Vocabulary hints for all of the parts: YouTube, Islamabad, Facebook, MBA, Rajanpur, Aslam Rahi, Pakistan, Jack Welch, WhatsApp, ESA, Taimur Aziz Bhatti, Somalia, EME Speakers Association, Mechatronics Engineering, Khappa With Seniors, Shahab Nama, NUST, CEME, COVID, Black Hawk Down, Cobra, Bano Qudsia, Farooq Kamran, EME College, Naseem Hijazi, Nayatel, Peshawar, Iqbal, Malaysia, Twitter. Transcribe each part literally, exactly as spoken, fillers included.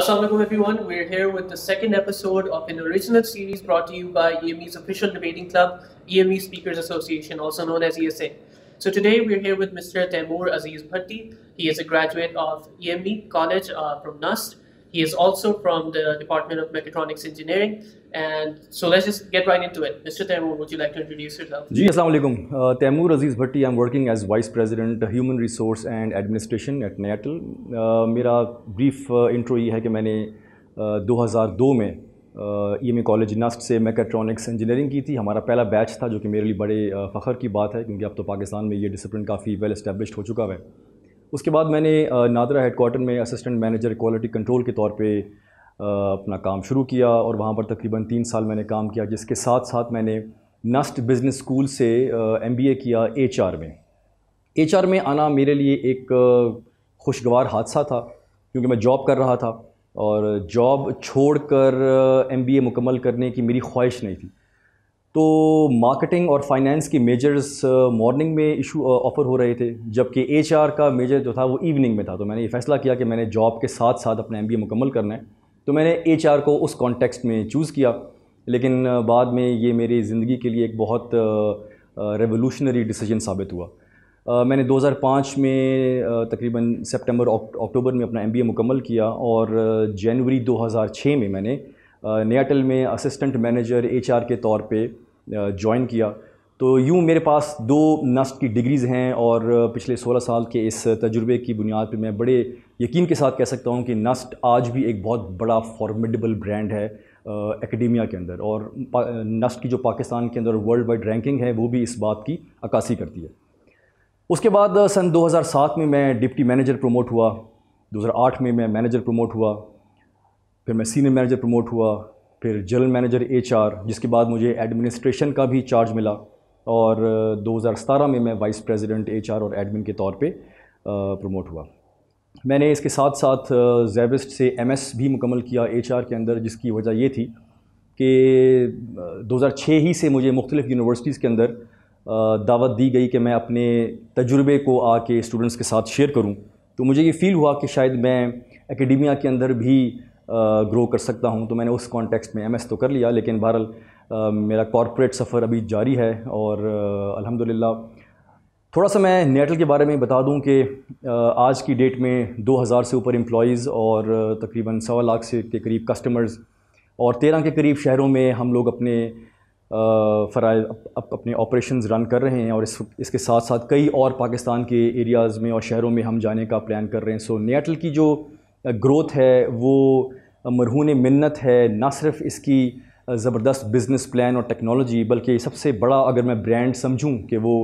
Aslam Rahi everyone, we're here with the second episode of an original series brought to you by E M E's official debating club, E M E Speakers Association, also known as E S A. So today we're here with Mister Taimur Aziz Bhatti. He is a graduate of E M E College uh, from N U S T. He is also from the Department of Mechatronics Engineering. And so let's just get right into it. Mister Taimur, would you like to introduce yourself? Ji, Assalamu alaikum. Uh, Taimur Aziz Bhatti. I'm working as Vice President, Human Resource and Administration at Nayatel. Uh, मेरा brief uh, intro ये है कि मैंने uh, दो हज़ार दो में E M E College N U S T से Mechatronics Engineering की थी. हमारा पहला बैच था जो कि मेरे लिए बड़े uh, फ़खर की बात है क्योंकि अब तो पाकिस्तान में ये डिसिप्लिन काफ़ी वेल एस्टेब्लिश्ड हो चुका है. उसके बाद मैंने uh, नादरा हेडक्वार्टर में असिस्टेंट मैनेजर क्वालिटी कंट्रोल के तौर पे अपना काम शुरू किया और वहाँ पर तकरीबन तीन साल मैंने काम किया, जिसके साथ साथ मैंने नस्ट बिज़नेस स्कूल से एमबीए किया एचआर में. एचआर में आना मेरे लिए एक खुशगवार हादसा था क्योंकि मैं जॉब कर रहा था और जॉब छोड़कर एमबीए मुकम्मल करने की मेरी ख्वाहिश नहीं थी. तो मार्केटिंग और फाइनेंस की मेजर्स मॉर्निंग में इशू ऑफ़र हो रहे थे जबकि एचआर का मेजर जो था वो इवनिंग में था. तो मैंने ये फ़ैसला किया कि मैंने जॉब के साथ साथ अपना एमबीए मुकम्मल करना है, तो मैंने एचआर को उस कॉन्टेक्स्ट में चूज़ किया. लेकिन बाद में ये मेरी ज़िंदगी के लिए एक बहुत रेवोल्यूशनरी डिसीजन साबित हुआ. आ, मैंने दो हज़ार पाँच में तकरीबन सितंबर अक्टूबर में अपना एमबीए मुकम्मल किया और जनवरी दो हज़ार छह में मैंने नयाटेल में असिस्टेंट मैनेजर एचआर के तौर पे ज्वाइन किया. तो यूँ मेरे पास दो नस्ट की डिग्रीज़ हैं और पिछले सोलह साल के इस तजुर्बे की बुनियाद पे मैं बड़े यकीन के साथ कह सकता हूँ कि नस्ट आज भी एक बहुत बड़ा फॉर्मिडेबल ब्रांड है एकेडमिया के अंदर और नस्ट की जो पाकिस्तान के अंदर वर्ल्ड वाइड रैंकिंग है वो भी इस बात की अक्कासी करती है. उसके बाद सन दो हज़ार सात में मैं डिप्टी मैनेजर प्रमोट हुआ, दो हज़ार आठ में मैं मैनेजर प्रमोट हुआ, फिर मैं सीनियर मैनेजर प्रमोट हुआ, फिर जनरल मैनेजर एचआर, जिसके बाद मुझे एडमिनिस्ट्रेशन का भी चार्ज मिला और दो हज़ार सत्रह में मैं वाइस प्रेसिडेंट एचआर और एडमिन के तौर पे प्रमोट हुआ. मैंने इसके साथ साथ जेविस्ट से एमएस भी मुकम्मल किया एचआर के अंदर, जिसकी वजह ये थी कि दो हज़ार छह ही से मुझे मुख्तलिफ़ यूनिवर्सिटीज़ के अंदर दावत दी गई कि मैं अपने तजुर्बे को आके स्टूडेंट्स के साथ शेयर करूं. तो मुझे ये फ़ील हुआ कि शायद मैं एकेडमिया के अंदर भी ग्रो कर सकता हूं. तो मैंने उस कॉन्टेक्स्ट में एमएस तो कर लिया, लेकिन बहरहाल मेरा कॉर्पोरेट सफ़र अभी जारी है और अल्हम्दुलिल्लाह. थोड़ा सा मैं नैटल के बारे में बता दूं कि आज की डेट में दो हज़ार से ऊपर एम्प्लॉइज़ और तकरीबन सवा लाख से के करीब कस्टमर्स और तेरह के करीब शहरों में हम लोग अपने फ़राइज़ अपने ऑपरेशंस रन कर रहे हैं और इस इसके साथ साथ कई और पाकिस्तान के एरियाज़ में और शहरों में हम जाने का प्लान कर रहे हैं. सो नैटल की जो ग्रोथ है वो मरहून मिन्नत है, ना सिर्फ इसकी ज़बरदस्त बिज़नेस प्लान और टेक्नोलॉजी बल्कि सबसे बड़ा अगर मैं ब्रांड समझूँ कि वो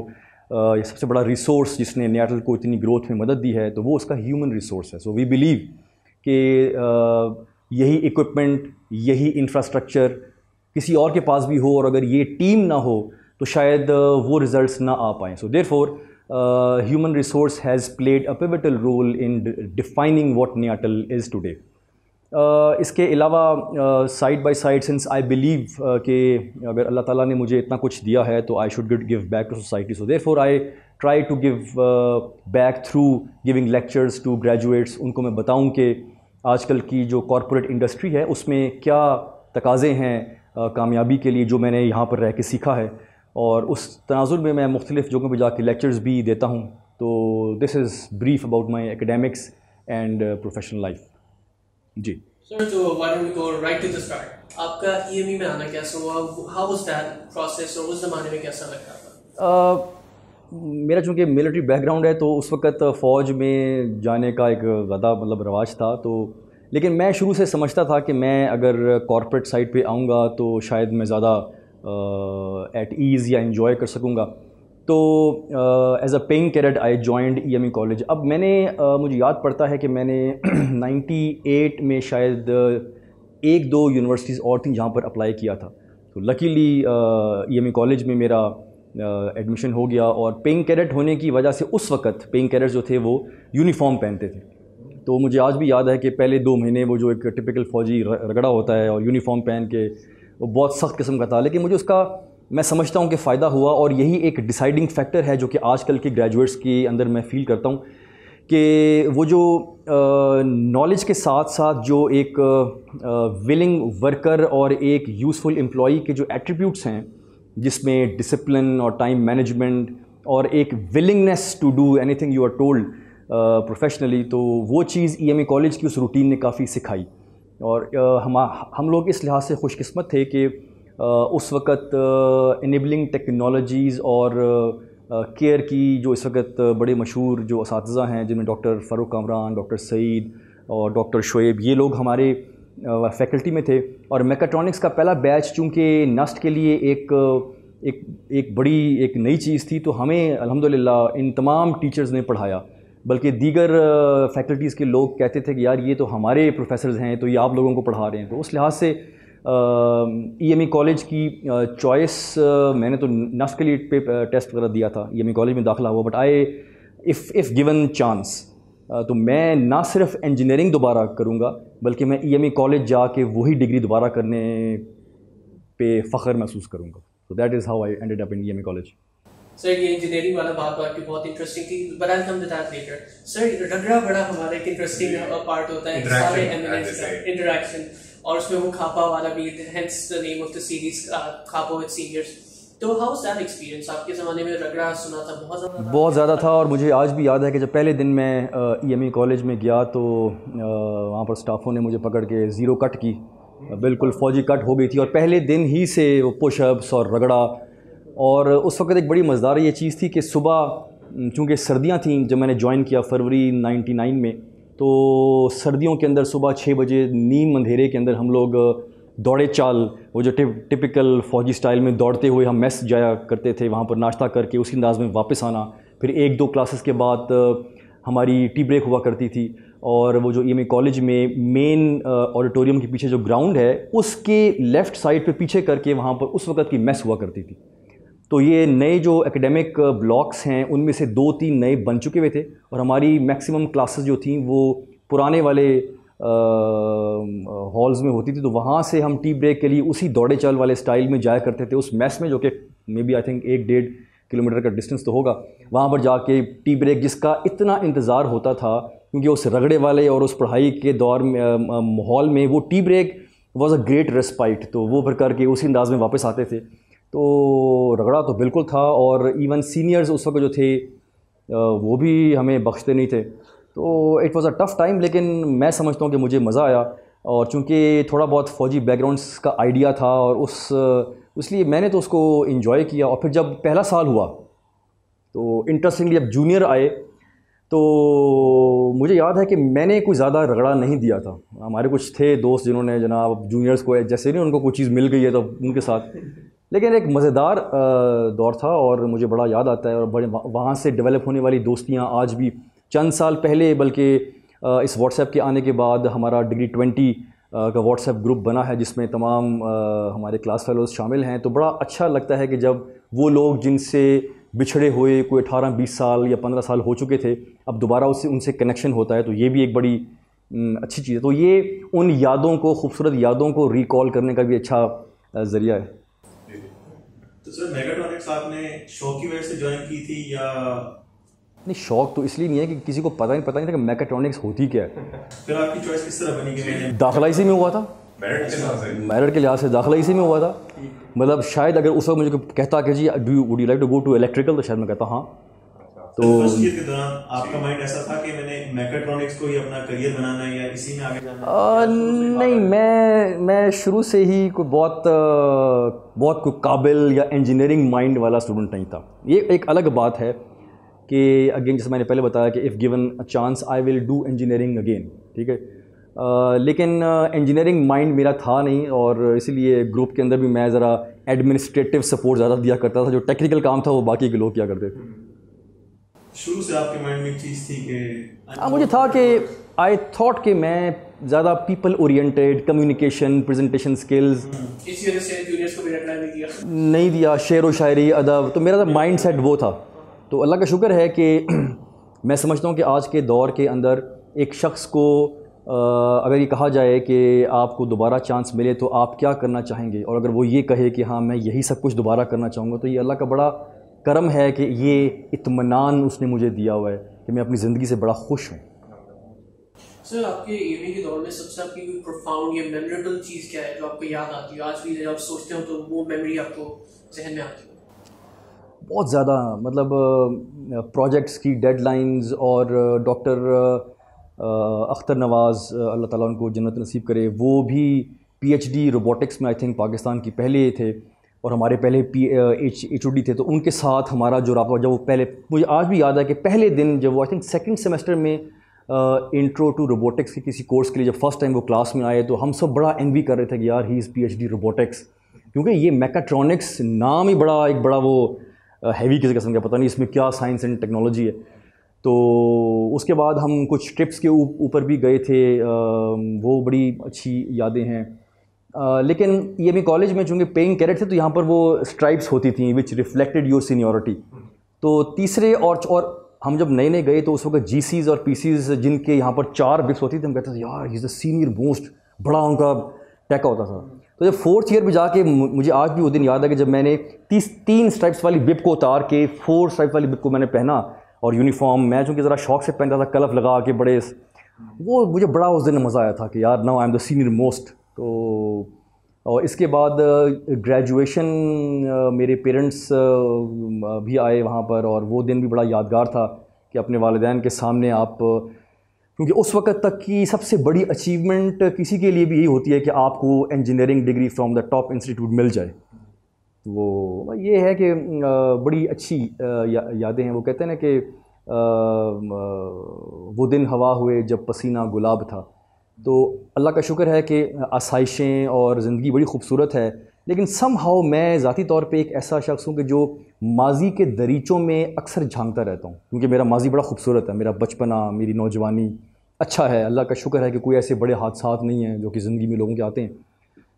ये सबसे बड़ा रिसोर्स जिसने नैटल को इतनी ग्रोथ में मदद दी है तो वो उसका ह्यूमन रिसोर्स है. सो वी बिलीव कि यही इक्विपमेंट, यही इंफ्रास्ट्रक्चर किसी और के पास भी हो और अगर ये टीम ना हो तो शायद वो रिज़ल्ट्स ना आ पाएँ. So therefore human resource has played a pivotal role in defining what Nayatel is today. इसके अलावा side by side since I believe कि अगर अल्लाह ताला ने मुझे इतना कुछ दिया है तो I should give back to society. So therefore I try to give back through giving lectures to graduates. उनको मैं बताऊं कि आजकल की जो कॉरपोरेट इंडस्ट्री है उसमें क्या तकाजे हैं uh, कामयाबी के लिए जो मैंने यहाँ पर रह के सीखा है और उस तनाजुर में मैं मुख्तलिफ़ जगहों पर जाके लेक्चर्स भी देता हूँ. तो this is brief about my academics and professional life. जी सर, तो why don't we go right to the start. आपका ईएमई में आना कैसा हुआ, हाउ वाज दैट प्रोसेस और उस ज़माने में कैसा लगता था? uh, मेरा चूँकि मिलिट्री बैकग्राउंड है तो उस वक्त फ़ौज में जाने का एक ज़्यादा मतलब रवाज था. तो लेकिन मैं शुरू से समझता था कि मैं अगर कॉरपोरेट साइड पे आऊँगा तो शायद मैं ज़्यादा एट ईज़ या इन्जॉय कर सकूँगा. तो as a paying cadet I joined EME college. अब मैंने uh, मुझे याद पड़ता है कि मैंने अट्ठानवे में शायद एक दो यूनिवर्सिटीज़ और थी जहाँ पर अप्लाई किया था. तो लकीली ईएमई कॉलेज में मेरा एडमिशन uh, हो गया और पेइंग कैडेट होने की वजह से उस वक्त पेइंग कैडेट्स जो थे वो यूनिफॉर्म पहनते थे. तो मुझे आज भी याद है कि पहले दो महीने वो जो एक टिपिकल फ़ौजी रगड़ा होता है और यूनिफॉर्म पहन के वो बहुत सख्त किस्म का था, लेकिन मुझे उसका मैं समझता हूँ कि फ़ायदा हुआ और यही एक डिसाइडिंग फैक्टर है जो कि आजकल के ग्रेजुएट्स के अंदर मैं फ़ील करता हूँ कि वो जो नॉलेज के साथ साथ जो एक विलिंग वर्कर और एक यूज़फुल एम्प्लॉई के जो एट्रीब्यूट्स हैं, जिसमें डिसिप्लिन और टाइम मैनेजमेंट और एक willingness to do anything you are told professionally, तो वो चीज़ ईएमई कॉलेज की उस रूटीन ने काफ़ी सिखाई। और uh, हम हम लोग इस लिहाज से खुशकिस्मत थे कि uh, उस वक़्त इनेबलिंग टेक्नोलॉजीज़ और केयर uh, की जो इस वक्त बड़े मशहूर जो असातिज़ा हैं, जिनमें डॉक्टर फ़ारूक कामरान, डॉक्टर सईद और डॉक्टर शोएब, ये लोग हमारे फैकल्टी uh, में थे। और मेकाट्रॉनिक्स का पहला बैच चूँकि नस्ट के लिए एक एक एक बड़ी एक नई चीज़ थी, तो हमें अल्हम्दुलिल्लाह इन तमाम टीचर्स ने पढ़ाया। बल्कि दीगर फैकल्टीज़ के लोग कहते थे कि यार ये तो हमारे प्रोफेसर्स हैं, तो ये आप लोगों को पढ़ा रहे हैं। तो उस लिहाज से ईएमई कॉलेज की चॉइस, मैंने तो नस्ट के लिए पे टेस्ट वगैरह दिया था, ईएमई कॉलेज में दाखिला हुआ, but I if if given chance तो मैं ना सिर्फ इंजीनियरिंग दोबारा करूँगा, बल्कि मैं ईएमई कॉलेज जाके वही डिग्री दोबारा करने पे फ़ख्र महसूस करूँगा। तो that is how I ended up in EME college. Sir, ये इंजीनियरिंग वाला बात आपकी बहुत इंटरेस्टिंग थी, बड़ा हम बताते लेकर। सर, रगड़ा बड़ा हमारा एक इंटरेस्टिंग पार्ट होता है सारे एमएनएस का इंटरेक्शन, और उसमें वो खापा वाला भी, hence the name of the series खापा विद सीनियर्स। तो हाउ वाज दैट एक्सपीरियंस? आपके ज़माने में रगड़ा सुना था, बहुत ज़्यादा बहुत ज़्यादा था। और मुझे आज भी याद है कि जब पहले दिन मैं ईएमई कॉलेज में गया तो वहाँ पर स्टाफों ने मुझे पकड़ के ज़ीरो कट की, बिल्कुल फौजी कट हो गई थी। और पहले दिन ही से वो पुशअप्स और रगड़ा, और उस वक्त एक बड़ी मज़ेदार ये चीज़ थी कि सुबह, चूँकि सर्दियाँ थीं जब मैंने ज्वाइन किया फरवरी नाइन्टी नाइन में, तो सर्दियों के अंदर सुबह छः बजे नीम अंधेरे के अंदर हम लोग दौड़े चाल, वो जो टिप, टिपिकल फ़ौजी स्टाइल में दौड़ते हुए हम मेस जाया करते थे, वहाँ पर नाश्ता करके उसी अंदाज में वापस आना। फिर एक दो क्लासेस के बाद हमारी टी ब्रेक हुआ करती थी, और वो जो ईएमई कॉलेज में मेन ऑडिटोरियम के पीछे जो ग्राउंड है, उसके लेफ़्ट साइड पर पीछे करके वहाँ पर उस वक़्त की मेस हुआ करती थी। तो ये नए जो एकेडमिक ब्लॉक्स हैं, उनमें से दो तीन नए बन चुके हुए थे, और हमारी मैक्सिमम क्लासेस जो थी वो पुराने वाले हॉल्स में होती थी। तो वहाँ से हम टी ब्रेक के लिए उसी दौड़े चाल वाले स्टाइल में जाया करते थे उस मैस में, जो कि मे बी आई थिंक एक डेढ़ किलोमीटर का डिस्टेंस तो होगा। वहाँ पर जाके टी ब्रेक, जिसका इतना इंतज़ार होता था, क्योंकि उस रगड़े वाले और उस पढ़ाई के दौर माहौल में वो tea break was a great respite. तो वो भर करके उसी अंदाज में वापस आते थे। तो रगड़ा तो बिल्कुल था, और इवन सीनियर्स उस वक्त जो थे वो भी हमें बख्शते नहीं थे। तो it was a tough time, लेकिन मैं समझता हूँ कि मुझे मज़ा आया। और चूँकि थोड़ा बहुत फ़ौजी बैकग्राउंड्स का आइडिया था, और उस इसलिए मैंने तो उसको इन्जॉय किया। और फिर जब पहला साल हुआ तो इंटरेस्टिंगली जब जूनियर आए, तो मुझे याद है कि मैंने कोई ज़्यादा रगड़ा नहीं दिया था। हमारे कुछ थे दोस्त जिन्होंने जनाब जूनियर्स को जैसे नहीं उनको कोई चीज़ मिल गई है तो उनके साथ, लेकिन एक मज़ेदार दौर था और मुझे बड़ा याद आता है। और बड़े वहाँ से डेवलप होने वाली दोस्तियाँ आज भी, चंद साल पहले बल्कि इस व्हाट्सएप के आने के बाद हमारा डिग्री ट्वेंटी का व्हाट्सएप ग्रुप बना है, जिसमें तमाम हमारे क्लास फेलोज़ शामिल हैं। तो बड़ा अच्छा लगता है कि जब वो लोग जिनसे बिछड़े हुए कोई अठारह बीस साल या पंद्रह साल हो चुके थे, अब दोबारा उससे उनसे कनेक्शन होता है, तो ये भी एक बड़ी अच्छी चीज़ है। तो ये उन यादों को, खूबसूरत यादों को रिकॉल करने का भी अच्छा ज़रिया है। तो सर, मेगाट्रॉनिक्स आपने शौक की वजह से ज्वाइन की थी या? नहीं, शौक तो इसलिए नहीं है कि किसी को पता नहीं पता नहीं था कि मेगाट्रॉनिक्स होती क्या है। फिर आपकी चॉइस किस तरह बनी? कि दाखिला इसी में हुआ था, मेरिट के लिहाज से दाखिला इसी में हुआ था। मतलब शायद अगर उस वक्त मुझे कहता कि जी do would you like to go to electrical, तो शायद मैं कहता हाँ। तो फर्स्ट ईयर के दौरान आपका माइंड ऐसा था कि मैंने मेकाट्रॉनिक्स को ही अपना करियर बनाना है या इसी में आगे जाना है? नहीं, मैं मैं शुरू से ही कोई बहुत बहुत कोई काबिल या इंजीनियरिंग माइंड वाला स्टूडेंट नहीं था। ये एक अलग बात है कि अगेन जैसे मैंने पहले बताया कि if given a chance I will do engineering again, ठीक है। लेकिन इंजीनियरिंग माइंड मेरा था नहीं, और इसीलिए ग्रुप के अंदर भी मैं ज़रा एडमिनिस्ट्रेटिव सपोर्ट ज़्यादा दिया करता था। जो टेक्निकल काम था वो बाकी के लोग किया करते थे। शुरू से आपके माइंड में चीज़ थी कि हाँ, मुझे था कि आई थॉट कि मैं ज़्यादा people oriented, communication, presentation skills, इसी वजह से जूनियर्स को भी रखना नहीं दिया नहीं दिया शेर व शायरी, अदब, तो मेरा माइंड सेट वो था। तो अल्लाह का शुक्र है कि मैं समझता हूँ कि आज के दौर के अंदर एक शख्स को अगर ये कहा जाए कि आपको दोबारा चांस मिले तो आप क्या करना चाहेंगे, और अगर वो ये कहे कि हाँ मैं यही सब कुछ दोबारा करना चाहूँगा, तो ये अल्लाह का बड़ा करम है कि ये इत्मीनान उसने मुझे दिया हुआ है। कि मैं अपनी ज़िंदगी से बड़ा खुश हूँ। सर, आपके ईएमई के दौर में सबसे आपकी कोई प्रोफाउंड या मेमोरेबल चीज़ क्या है जो आपको याद आती है, आज भी जब आप सोचते हो तो वो मेमोरी आपको जहन में आती है? बहुत ज़्यादा, मतलब प्रोजेक्ट्स की डेडलाइंस और डॉक्टर अख्तर नवाज़, अल्लाह ताला उनको जन्नत नसीब करे, वो भी पीएचडी रोबोटिक्स में आई थिंक पाकिस्तान की पहले थे और हमारे पहले P H H O D थे, तो उनके साथ हमारा जो रहा, जब वो पहले, मुझे आज भी याद है कि पहले दिन जब वो आई थिंक सेकेंड सेमेस्टर में इंट्रो टू रोबोटिक्स के किसी कोर्स के लिए जब फर्स्ट टाइम वो क्लास में आए तो हम सब बड़ा एनवी कर रहे थे कि यार he is P H D robotics, क्योंकि ये मेकाट्रॉनिक्स नाम ही बड़ा एक बड़ा वो हैवी किसी किस्म का, पता नहीं इसमें क्या साइंस एंड टेक्नोलॉजी है। तो उसके बाद हम कुछ ट्रिप्स के ऊपर भी गए थे, वो बड़ी अच्छी यादें हैं। लेकिन ये भी कॉलेज में चूँकि पेइंग कैडेट थे तो यहाँ पर वो स्ट्राइप्स होती थी विच रिफ्लेक्टेड योर सीनियोरिटी, तो तीसरे और और हम जब नए नए गए तो उस वक्त जी सीज़ और पी सीज़ जिनके यहाँ पर चार बिप्स होती थी, हम कहते थे यार he is the senior most, बड़ा उनका टैका होता था। तो जब फोर्थ ईयर में जाके, मुझे आज भी वो दिन याद है कि जब मैंने तीस तीन स्ट्राइप्स वाली बिप को उतार के फोर स्ट्राइप वाली बिप को मैंने पहना, और यूनिफॉर्म मैं चूँकि ज़रा शौक से पहनता था, कलफ लगा के बड़े, वो मुझे बड़ा उस दिन मज़ा आया था कि यार now I am the senior most. तो और इसके बाद ग्रेजुएशन मेरे पेरेंट्स भी आए वहाँ पर, और वो दिन भी बड़ा यादगार था कि अपने वालिदैन के सामने आप, क्योंकि उस वक्त तक की सबसे बड़ी अचीवमेंट किसी के लिए भी यही होती है कि आपको engineering degree from the top institute मिल जाए। वो ये है कि बड़ी अच्छी या, यादें हैं। वो कहते हैं ना कि वो दिन हवा हुए जब पसीना गुलाब था। तो अल्लाह का शुक्र है कि आसाइशें और ज़िंदगी बड़ी खूबसूरत है, लेकिन समहाउ मैं ज़ाती तौर पे एक ऐसा शख्स हूँ कि जो माजी के दरीचों में अक्सर झांकता रहता हूँ, क्योंकि मेरा माजी बड़ा खूबसूरत है, मेरा बचपना, मेरी नौजवानी अच्छा है। अल्लाह का शुक्र है कि कोई ऐसे बड़े हादसा नहीं हैं जो कि ज़िंदगी में लोगों के आते हैं।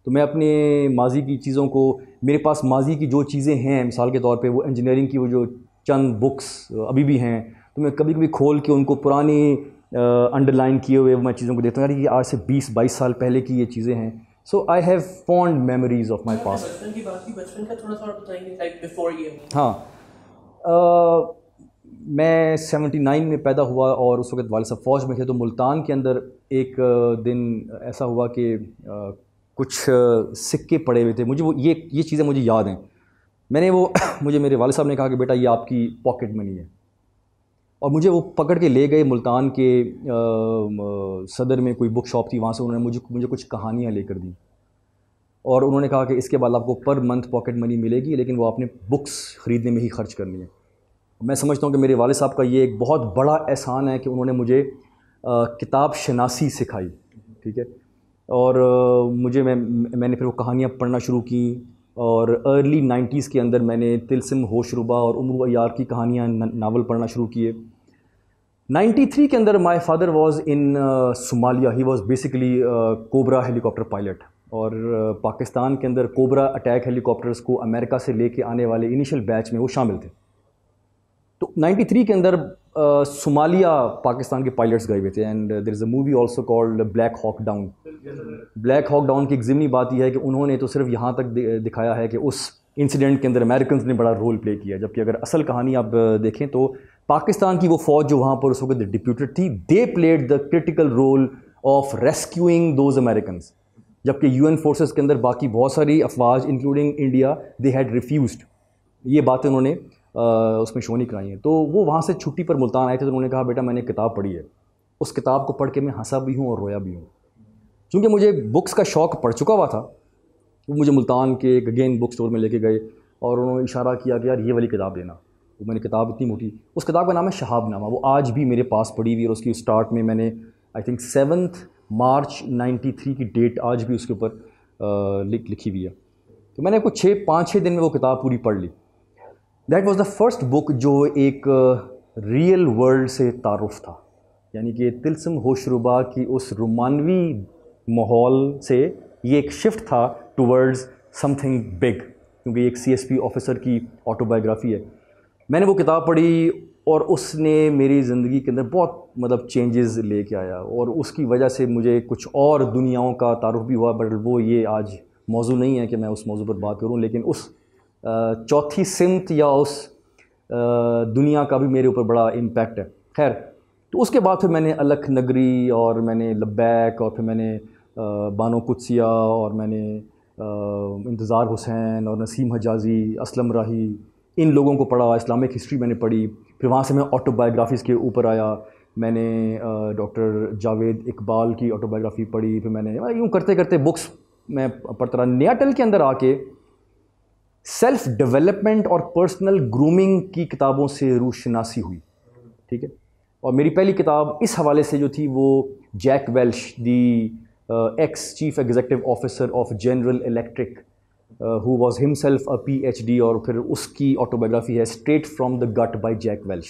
तो मैं अपने माजी की चीज़ों को, मेरे पास माजी की जो चीज़ें हैं, मिसाल के तौर पर वो इंजीनियरिंग की वो जो चंद बुक्स अभी भी हैं, तो मैं कभी कभी खोल के उनको पुरानी अंडरलाइन किए हुए मैं चीज़ों को देखता हूँ, यार ये आज से बीस बाईस साल पहले की ये चीज़ें हैं। So I have fond memories of my past. बचपन की बात की, बचपन का थोड़ा थोड़ा बताएंगे, लाइक बिफोर ये? हाँ, मैं उन्यासी में पैदा हुआ और उस वक्त वाले साहब फौज में थे, तो मुल्तान के अंदर एक दिन ऐसा हुआ कि कुछ सिक्के पड़े हुए थे, मुझे वो ये ये चीज़ें मुझे याद हैं। मैंने वो, मुझे मेरे वाले साहब ने कहा कि बेटा ये आपकी पॉकेट मनी है, और मुझे वो पकड़ के ले गए मुल्तान के आ, सदर में कोई बुक शॉप थी, वहाँ से उन्होंने मुझे मुझे कुछ कहानियाँ लेकर दी, और उन्होंने कहा कि इसके बाद आपको पर मंथ पॉकेट मनी मिलेगी, लेकिन वो आपने बुक्स ख़रीदने में ही खर्च करनी है। मैं समझता हूँ कि मेरे वाले साहब का ये एक बहुत बड़ा एहसान है कि उन्होंने मुझे आ, किताब शनासी सिखाई, ठीक है। और आ, मुझे मैं मैंने फिर वो कहानियाँ पढ़ना शुरू की, और अर्ली नाइन्टीज़ के अंदर मैंने तिलस्म होशरुबा और उमर अय्यार की कहानियाँ, नावल पढ़ना शुरू किए। नाइन्टी थ्री के अंदर my father was in Somalia, he was basically cobra helicopter pilot, और uh, पाकिस्तान के अंदर कोबरा अटैक हेलीकॉप्टर्स को अमेरिका से लेके आने वाले इनिशियल बैच में वो शामिल थे। तो नाइन्टी थ्री के अंदर सोमालिया uh, पाकिस्तान के पायलट्स गए हुए थे, and there is a movie also called Black Hawk Down. Black Hawk Down की एक ज़िम्नी बात यह है कि उन्होंने तो सिर्फ यहाँ तक दिखाया है कि उस इंसिडेंट के अंदर अमेरिकन्स ने बड़ा रोल प्ले किया, जबकि अगर असल कहानी आप देखें तो पाकिस्तान की वो फ़ौज जो वहाँ पर उस वक्त डिप्यूटेड थी, they played the critical role of rescuing those Americans, जबकि यूएन फोर्सेस के अंदर बाकी बहुत सारी अफवाज including India, they had refused. ये बातें उन्होंने उसमें शो नहीं कराई हैं। तो वो वहाँ से छुट्टी पर मुल्तान आए थे, तो उन्होंने कहा बेटा मैंने किताब पढ़ी है, उस किताब को पढ़ के मैं हंसा भी हूँ और रोया भी हूँ। चूँकि मुझे बुक्स का शौक़ पड़ चुका हुआ था, वो मुझे मुल्तान के एक अगेन बुक स्टोर में लेके गए, और उन्होंने इशारा किया कि यार ये वाली किताब लेना। वो मैंने किताब इतनी मोटी, उस किताब का नाम है शहाब नामा, वो आज भी मेरे पास पड़ी हुई, और उसकी स्टार्ट में मैंने I think seventh March ninety three की डेट आज भी उसके ऊपर लिखी हुई है। तो मैंने कुछ छः पाँच छः दिन में वो किताब पूरी पढ़ ली। That was the first book जो एक रियल वर्ल्ड से तारुफ था, यानी कि तिलस्म होशरुबा की उस रोमानवी माहौल से ये एक शिफ्ट था टुवर्ड्स समथिंग बिग, क्योंकि एक सीएसपी ऑफिसर की ऑटोबायोग्राफी है। मैंने वो किताब पढ़ी और उसने मेरी ज़िंदगी के अंदर बहुत मतलब चेंजेस लेके आया, और उसकी वजह से मुझे कुछ और दुनियाओं का तारुफ भी हुआ, बट वो ये आज मौजू नहीं है कि मैं उस मौजू पर बात करूँ, लेकिन उस चौथी सिमत या उस दुनिया का भी मेरे ऊपर बड़ा इम्पैक्ट है। खैर, तो उसके बाद फिर मैंने अलख नगरी और मैंने लब्बैक और फिर मैंने बानो कुदसिया और मैंने इंतज़ार हुसैन और नसीम हिजाजी, असलम राही, इन लोगों को पढ़ा। इस्लामिक हिस्ट्री मैंने पढ़ी। फिर वहाँ से मैं ऑटोबायोग्राफ़ीज़ के ऊपर आया। मैंने डॉक्टर जावेद इकबाल की ऑटोबायोग्राफ़ी पढ़ी। फिर मैंने यूँ करते करते बुक्स मैं पढ़ता रहा। नयाटल के अंदर आके सेल्फ़ डेवलपमेंट और पर्सनल ग्रूमिंग की किताबों से रूशनासी हुई, ठीक है। और मेरी पहली किताब इस हवाले से जो थी वो Jack Welch, the ex chief executive officer of General Electric, who was himself a PhD, और फिर उसकी ऑटोबायोग्राफी है straight from the gut by Jack Welch.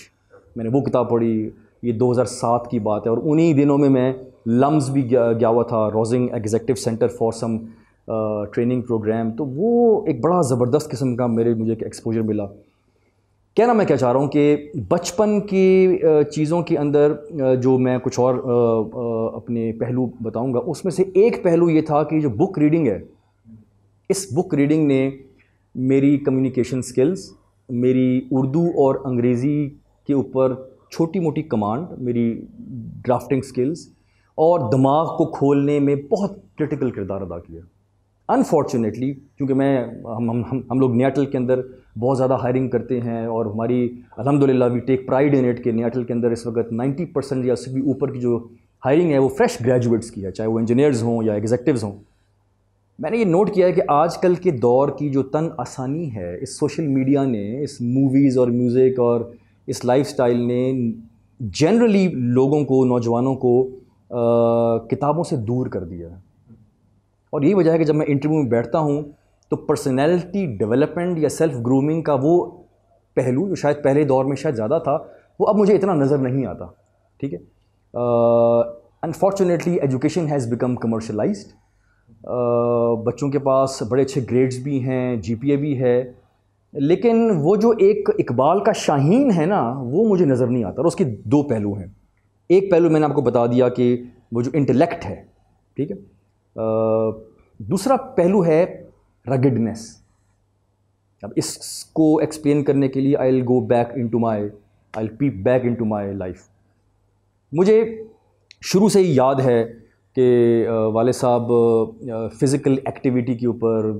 मैंने वो किताब पढ़ी, ये दो हज़ार सात की बात है। और उन्हीं दिनों में मैं लम्स भी गया हुआ था, रोजिंग executive centre for some training programme. तो वो एक बड़ा ज़बरदस्त किस्म का मेरे मुझे एक एक्सपोजर मिला। क्या ना मैं क्या चाह रहा हूँ कि बचपन की चीज़ों के अंदर जो मैं कुछ और अपने पहलू बताऊँगा, उसमें से एक पहलू ये था कि जो बुक रीडिंग है, इस बुक रीडिंग ने मेरी कम्युनिकेशन स्किल्स, मेरी उर्दू और अंग्रेज़ी के ऊपर छोटी मोटी कमांड, मेरी ड्राफ्टिंग स्किल्स और दिमाग को खोलने में बहुत क्रिटिकल किरदार अदा किया। अनफॉर्चुनेटली, क्योंकि मैं हम हम हम लोग नयाटल के अंदर बहुत ज़्यादा हायरिंग करते हैं और हमारी अल्हम्दुलिल्लाह we take pride in it के नयाटल के अंदर इस वक्त नब्बे परसेंट या उससे भी ऊपर की जो हायरिंग है वो फ्रेश ग्रेजुएट्स की है, चाहे वो इंजीनियर्स हों या एग्जीक्यूटिव्स हों। मैंने ये नोट किया है कि आजकल के दौर की जो तन आसानी है, इस सोशल मीडिया ने, इस मूवीज़ और म्यूज़िक और इस लाइफस्टाइल ने जनरली लोगों को, नौजवानों को आ, किताबों से दूर कर दिया है। और यही वजह है कि जब मैं इंटरव्यू में बैठता हूँ तो पर्सनैलिटी डेवलपमेंट या सेल्फ़ ग्रूमिंग का वो पहलू जो शायद पहले दौर में शायद ज़्यादा था, वो अब मुझे इतना नज़र नहीं आता, ठीक है। Unfortunately education has become commercialised. बच्चों के पास बड़े अच्छे ग्रेड्स भी हैं, जीपीए भी है, लेकिन वो जो एक इकबाल का शाहीन है ना, वो मुझे नज़र नहीं आता। और उसके दो पहलू हैं। एक पहलू मैंने आपको बता दिया कि वो जो इंटेलेक्ट है, ठीक है। Uh, दूसरा पहलू है रगडनेस। अब इसको एक्सप्लेन करने के लिए I will go back into my I will peep back into my life. मुझे शुरू से ही याद है कि वाले साहब फ़िज़िकल एक्टिविटी के ऊपर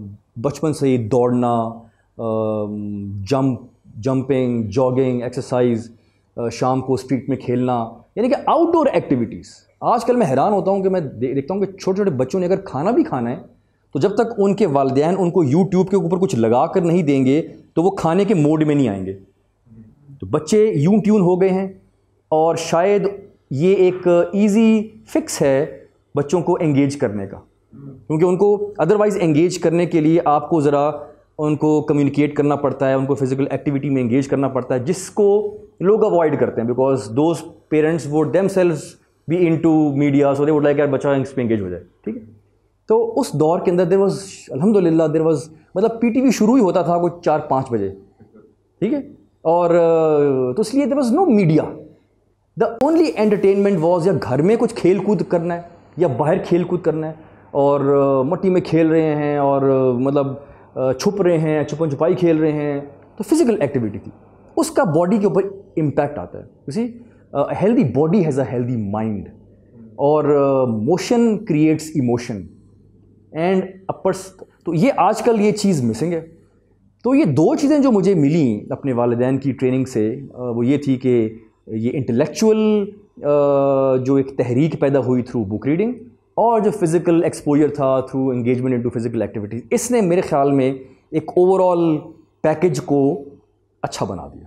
बचपन से ही दौड़ना, जंप जंपिंग जॉगिंग एक्सरसाइज, शाम को स्ट्रीट में खेलना, यानी कि आउटडोर एक्टिविटीज़। आजकल मैं हैरान होता हूँ कि मैं देखता हूँ कि छोटे छोटे बच्चों ने अगर खाना भी खाना है तो जब तक उनके वालिदैन उनको YouTube के ऊपर कुछ लगा कर नहीं देंगे तो वो खाने के मोड में नहीं आएंगे। तो बच्चे यूं ट्यून हो गए हैं और शायद ये एक ईजी फिक्स है बच्चों को एंगेज करने का, क्योंकि उनको अदरवाइज़ एंगेज करने के लिए आपको ज़रा उनको कम्युनिकेट करना पड़ता है, उनको फिज़िकल एक्टिविटी में एंगेज करना पड़ता है, जिसको लोग अवॉइड करते हैं बिकॉज दोज पेरेंट्स वो themselves be into media, so they would like यार बच्चा इस पर एंगेज हो जाए, ठीक है। तो उस दौर के अंदर देर वॉज अलहमदिल्ला देर वॉज मतलब पी टी वी शुरू ही होता था कोई चार पाँच बजे, ठीक है। और तो इसलिए there was no media, the only entertainment was या घर में कुछ खेल कूद करना है या बाहर खेल कूद करना है और मट्टी में खेल रहे हैं और मतलब छुप रहे हैं, छुपन छुपाई खेल रहे हैं। तो फिज़िकल एक्टिविटी थी, उसका बॉडी के ऊपर इम्पैक्ट आता है। उसी healthy body has a healthy mind और मोशन क्रिएट्स इमोशन एंड अपर्स। तो ये आजकल ये चीज़ मिसिंग है। तो ये दो चीज़ें जो मुझे मिली अपने वालिदैन की ट्रेनिंग से uh, वो ये थी कि ये इंटेलेक्चुअल uh, जो एक तहरीक पैदा हुई थ्रू बुक रीडिंग और जो फ़िज़िकल एक्सपोजर था through engagement into physical activities, इसने मेरे ख्याल में एक ओवरऑल पैकेज को अच्छा बना दिया।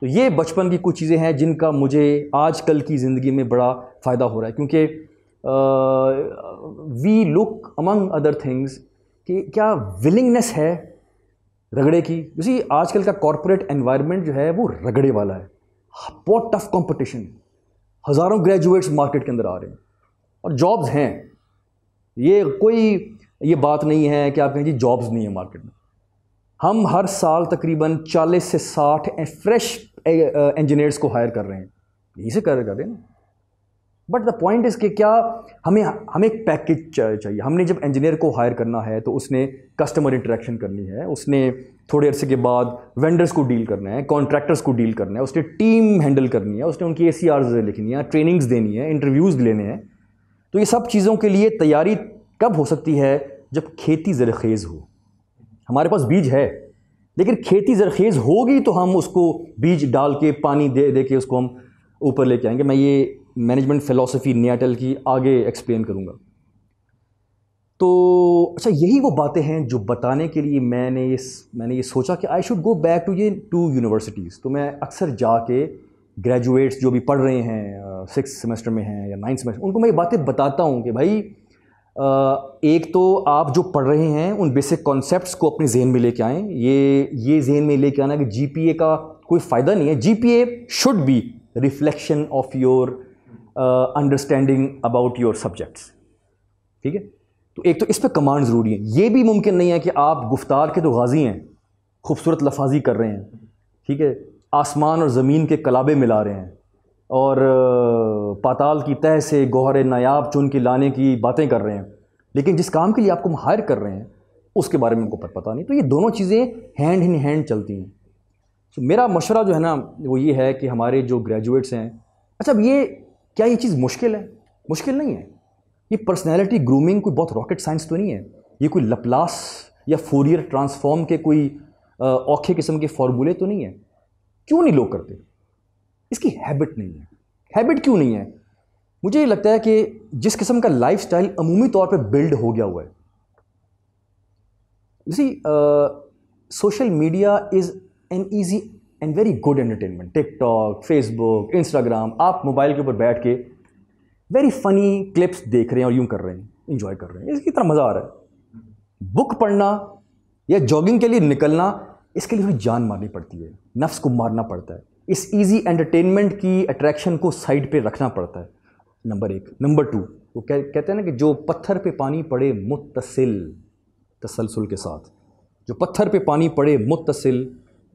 तो ये बचपन की कुछ चीज़ें हैं जिनका मुझे आजकल की ज़िंदगी में बड़ा फ़ायदा हो रहा है, क्योंकि we look among other things कि क्या विलिंगनेस है रगड़े की। जैसे आजकल का कॉरपोरेट एनवायरनमेंट जो है वो रगड़े वाला है, बहुत टफ कंपटीशन, हज़ारों ग्रेजुएट्स मार्केट के अंदर आ रहे हैं और जॉब्स हैं। ये कोई ये बात नहीं है कि आप कहें जी जॉब्स नहीं है मार्केट में। हम हर साल तकरीबन चालीस से साठ फ्रेश इंजीनियर्स को हायर कर रहे हैं, यहीं से कर कर रहे हैं ना। बट द पॉइंट इज कि क्या हमें हमें एक पैकेज चाहिए। हमने जब इंजीनियर को हायर करना है तो उसने कस्टमर इंटरेक्शन करनी है, उसने थोड़े अरसे के बाद वेंडर्स को डील करना है, कॉन्ट्रैक्टर्स को डील करना है, उसने टीम हैंडल करनी है, उसने उनकी ए सी आर्स लिखनी है, ट्रेनिंग्स देनी है, इंटरव्यूज़ लेने हैं। तो ये सब चीज़ों के लिए तैयारी कब हो सकती है? जब खेती ज़रखेज़ हो। हमारे पास बीज है लेकिन खेती ज़रखेज़ होगी तो हम उसको बीज डाल के पानी दे दे के उसको हम ऊपर लेके आएंगे। मैं ये मैनेजमेंट फ़िलासफ़ी नयाटेल की आगे एक्सप्लेन करूँगा। तो अच्छा, यही वो बातें हैं जो बताने के लिए मैंने ये मैंने ये सोचा कि I should go back to ये टू यूनिवर्सिटीज़। तो मैं अक्सर जाके ग्रेजुएट्स जो भी पढ़ रहे हैं सिक्स सेमेस्टर में हैं या नाइन्थ सेमेस्टर, उनको मैं ये बातें बताता हूँ कि भाई एक तो आप जो पढ़ रहे हैं उन बेसिक कॉन्सेप्ट्स को अपने जहन में लेके आएँ। ये ये जहन में लेके आना कि जीपीए का कोई फ़ायदा नहीं है। GPA should be reflection of your understanding about your subjects, ठीक है। तो एक तो इस पर कमांड ज़रूरी है। ये भी मुमकिन नहीं है कि आप गुफ्तार के तो गाजी हैं, खूबसूरत लफाजी कर रहे हैं, ठीक है, आसमान और ज़मीन के कलाबे मिला रहे हैं और पाताल की तह से गौहरे नायाब चुन के लाने की बातें कर रहे हैं, लेकिन जिस काम के लिए आपको हायर कर रहे हैं उसके बारे में उनको पता नहीं। तो ये दोनों चीज़ें हैंड इन हैंड चलती हैं। तो मेरा मशवरा जो है ना वो ये है कि हमारे जो ग्रेजुएट्स हैं, अच्छा अब ये क्या ये चीज़ मुश्किल है? मुश्किल नहीं है। ये पर्सनैलिटी ग्रूमिंग कोई बहुत रॉकेट साइंस तो नहीं है। ये कोई लपलास या फोरियर ट्रांसफॉर्म के कोई औखे किस्म के फार्मूले तो नहीं है। क्यों नहीं लोग करते? इसकी हैबिट नहीं है। हैबिट क्यों नहीं है? मुझे ये लगता है कि जिस किस्म का लाइफस्टाइल अमूमी तौर पे बिल्ड हो गया हुआ है, इसी social media is an easy and very good entertainment. TikTok, Facebook, Instagram, आप मोबाइल के ऊपर बैठ के वेरी फनी क्लिप्स देख रहे हैं और यूँ कर रहे हैं, इंजॉय कर रहे हैं, इसकी तरह मज़ा आ रहा है। बुक पढ़ना या जॉगिंग के लिए निकलना, इसके लिए हमें जान मारनी पड़ती है, नफ्स को मारना पड़ता है, इस इजी एंटरटेनमेंट की अट्रैक्शन को साइड पे रखना पड़ता है। नंबर एक। नंबर टू, वो कह, कहते हैं ना कि जो पत्थर पे पानी पड़े मुत्तसिल, तसलसल के साथ, जो पत्थर पे पानी पड़े मुत्तसिल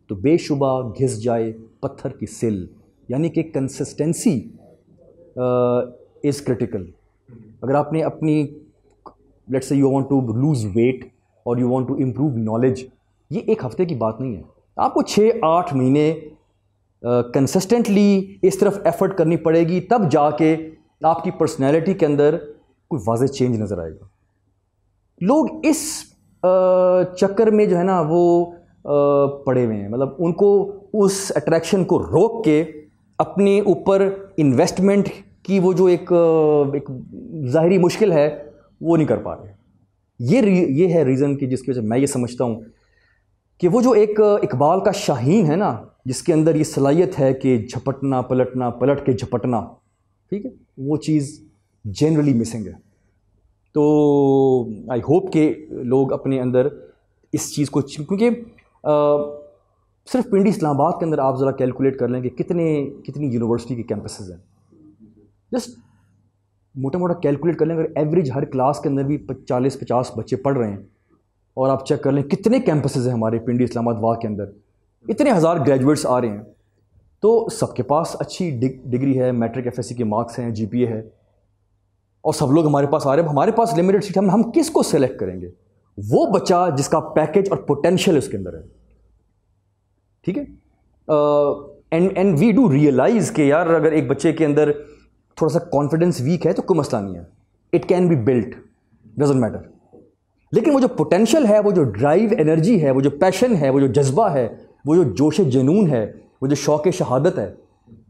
तो बेशुबा घिस जाए पत्थर की सिल, यानी कि कंसिस्टेंसी इज़ क्रिटिकल। अगर आपने अपनी, let's say you want to lose weight और you want to improve knowledge, ये एक हफ्ते की बात नहीं है। आपको छः आठ महीने कंसिस्टेंटली uh, इस तरफ एफर्ट करनी पड़ेगी, तब जाके आपकी पर्सनैलिटी के अंदर कोई वाज़े चेंज नज़र आएगा। लोग इस uh, चक्कर में जो है ना वो uh, पड़े हुए हैं, मतलब उनको उस अट्रैक्शन को रोक के अपने ऊपर इन्वेस्टमेंट की वो जो एक, uh, एक ज़ाहरी मुश्किल है वो नहीं कर पा रहे। ये ये है रीज़न कि जिसकी वजह से मैं ये समझता हूँ कि वो जो एक इकबाल का शाहीन है ना, जिसके अंदर ये सलाहियत है कि झपटना पलटना पलट के झपटना, ठीक है, वो चीज़ जनरली मिसिंग है। तो आई होप के लोग अपने अंदर इस चीज़ को, क्योंकि सिर्फ पिंडी इस्लामाबाद के अंदर आप ज़रा कैलकुलेट कर लें कि कितने कितनी यूनिवर्सिटी के कैंपसेस हैं। जस्ट मोटा मोटा कैलकुलेट कर लें, अगर एवरेज हर क्लास के अंदर भी चालीस पचास बच्चे पढ़ रहे हैं और आप चेक कर लें कितने कैंपसेस हैं हमारे पिंडी इस्लामाबाद वाह के अंदर, इतने हज़ार ग्रेजुएट्स आ रहे हैं। तो सबके पास अच्छी डिग्री है, मैट्रिक एफएससी के मार्क्स हैं, जीपीए है, और सब लोग हमारे पास आ रहे हैं। हमारे पास लिमिटेड सीट, हम हम किस को सेलेक्ट करेंगे? वो बच्चा जिसका पैकेज और पोटेंशियल उसके अंदर है, ठीक है। And and we do realise कि यार अगर एक बच्चे के अंदर थोड़ा सा कॉन्फिडेंस वीक है तो कोई मसला नहीं है, it can be built, doesn't matter. लेकिन वो जो पोटेंशियल है, वो जो ड्राइव एनर्जी है, वो जो पैशन है, वो जो जज्बा है, वो जो जोश जनून है, वो जो शौक़ शहादत है,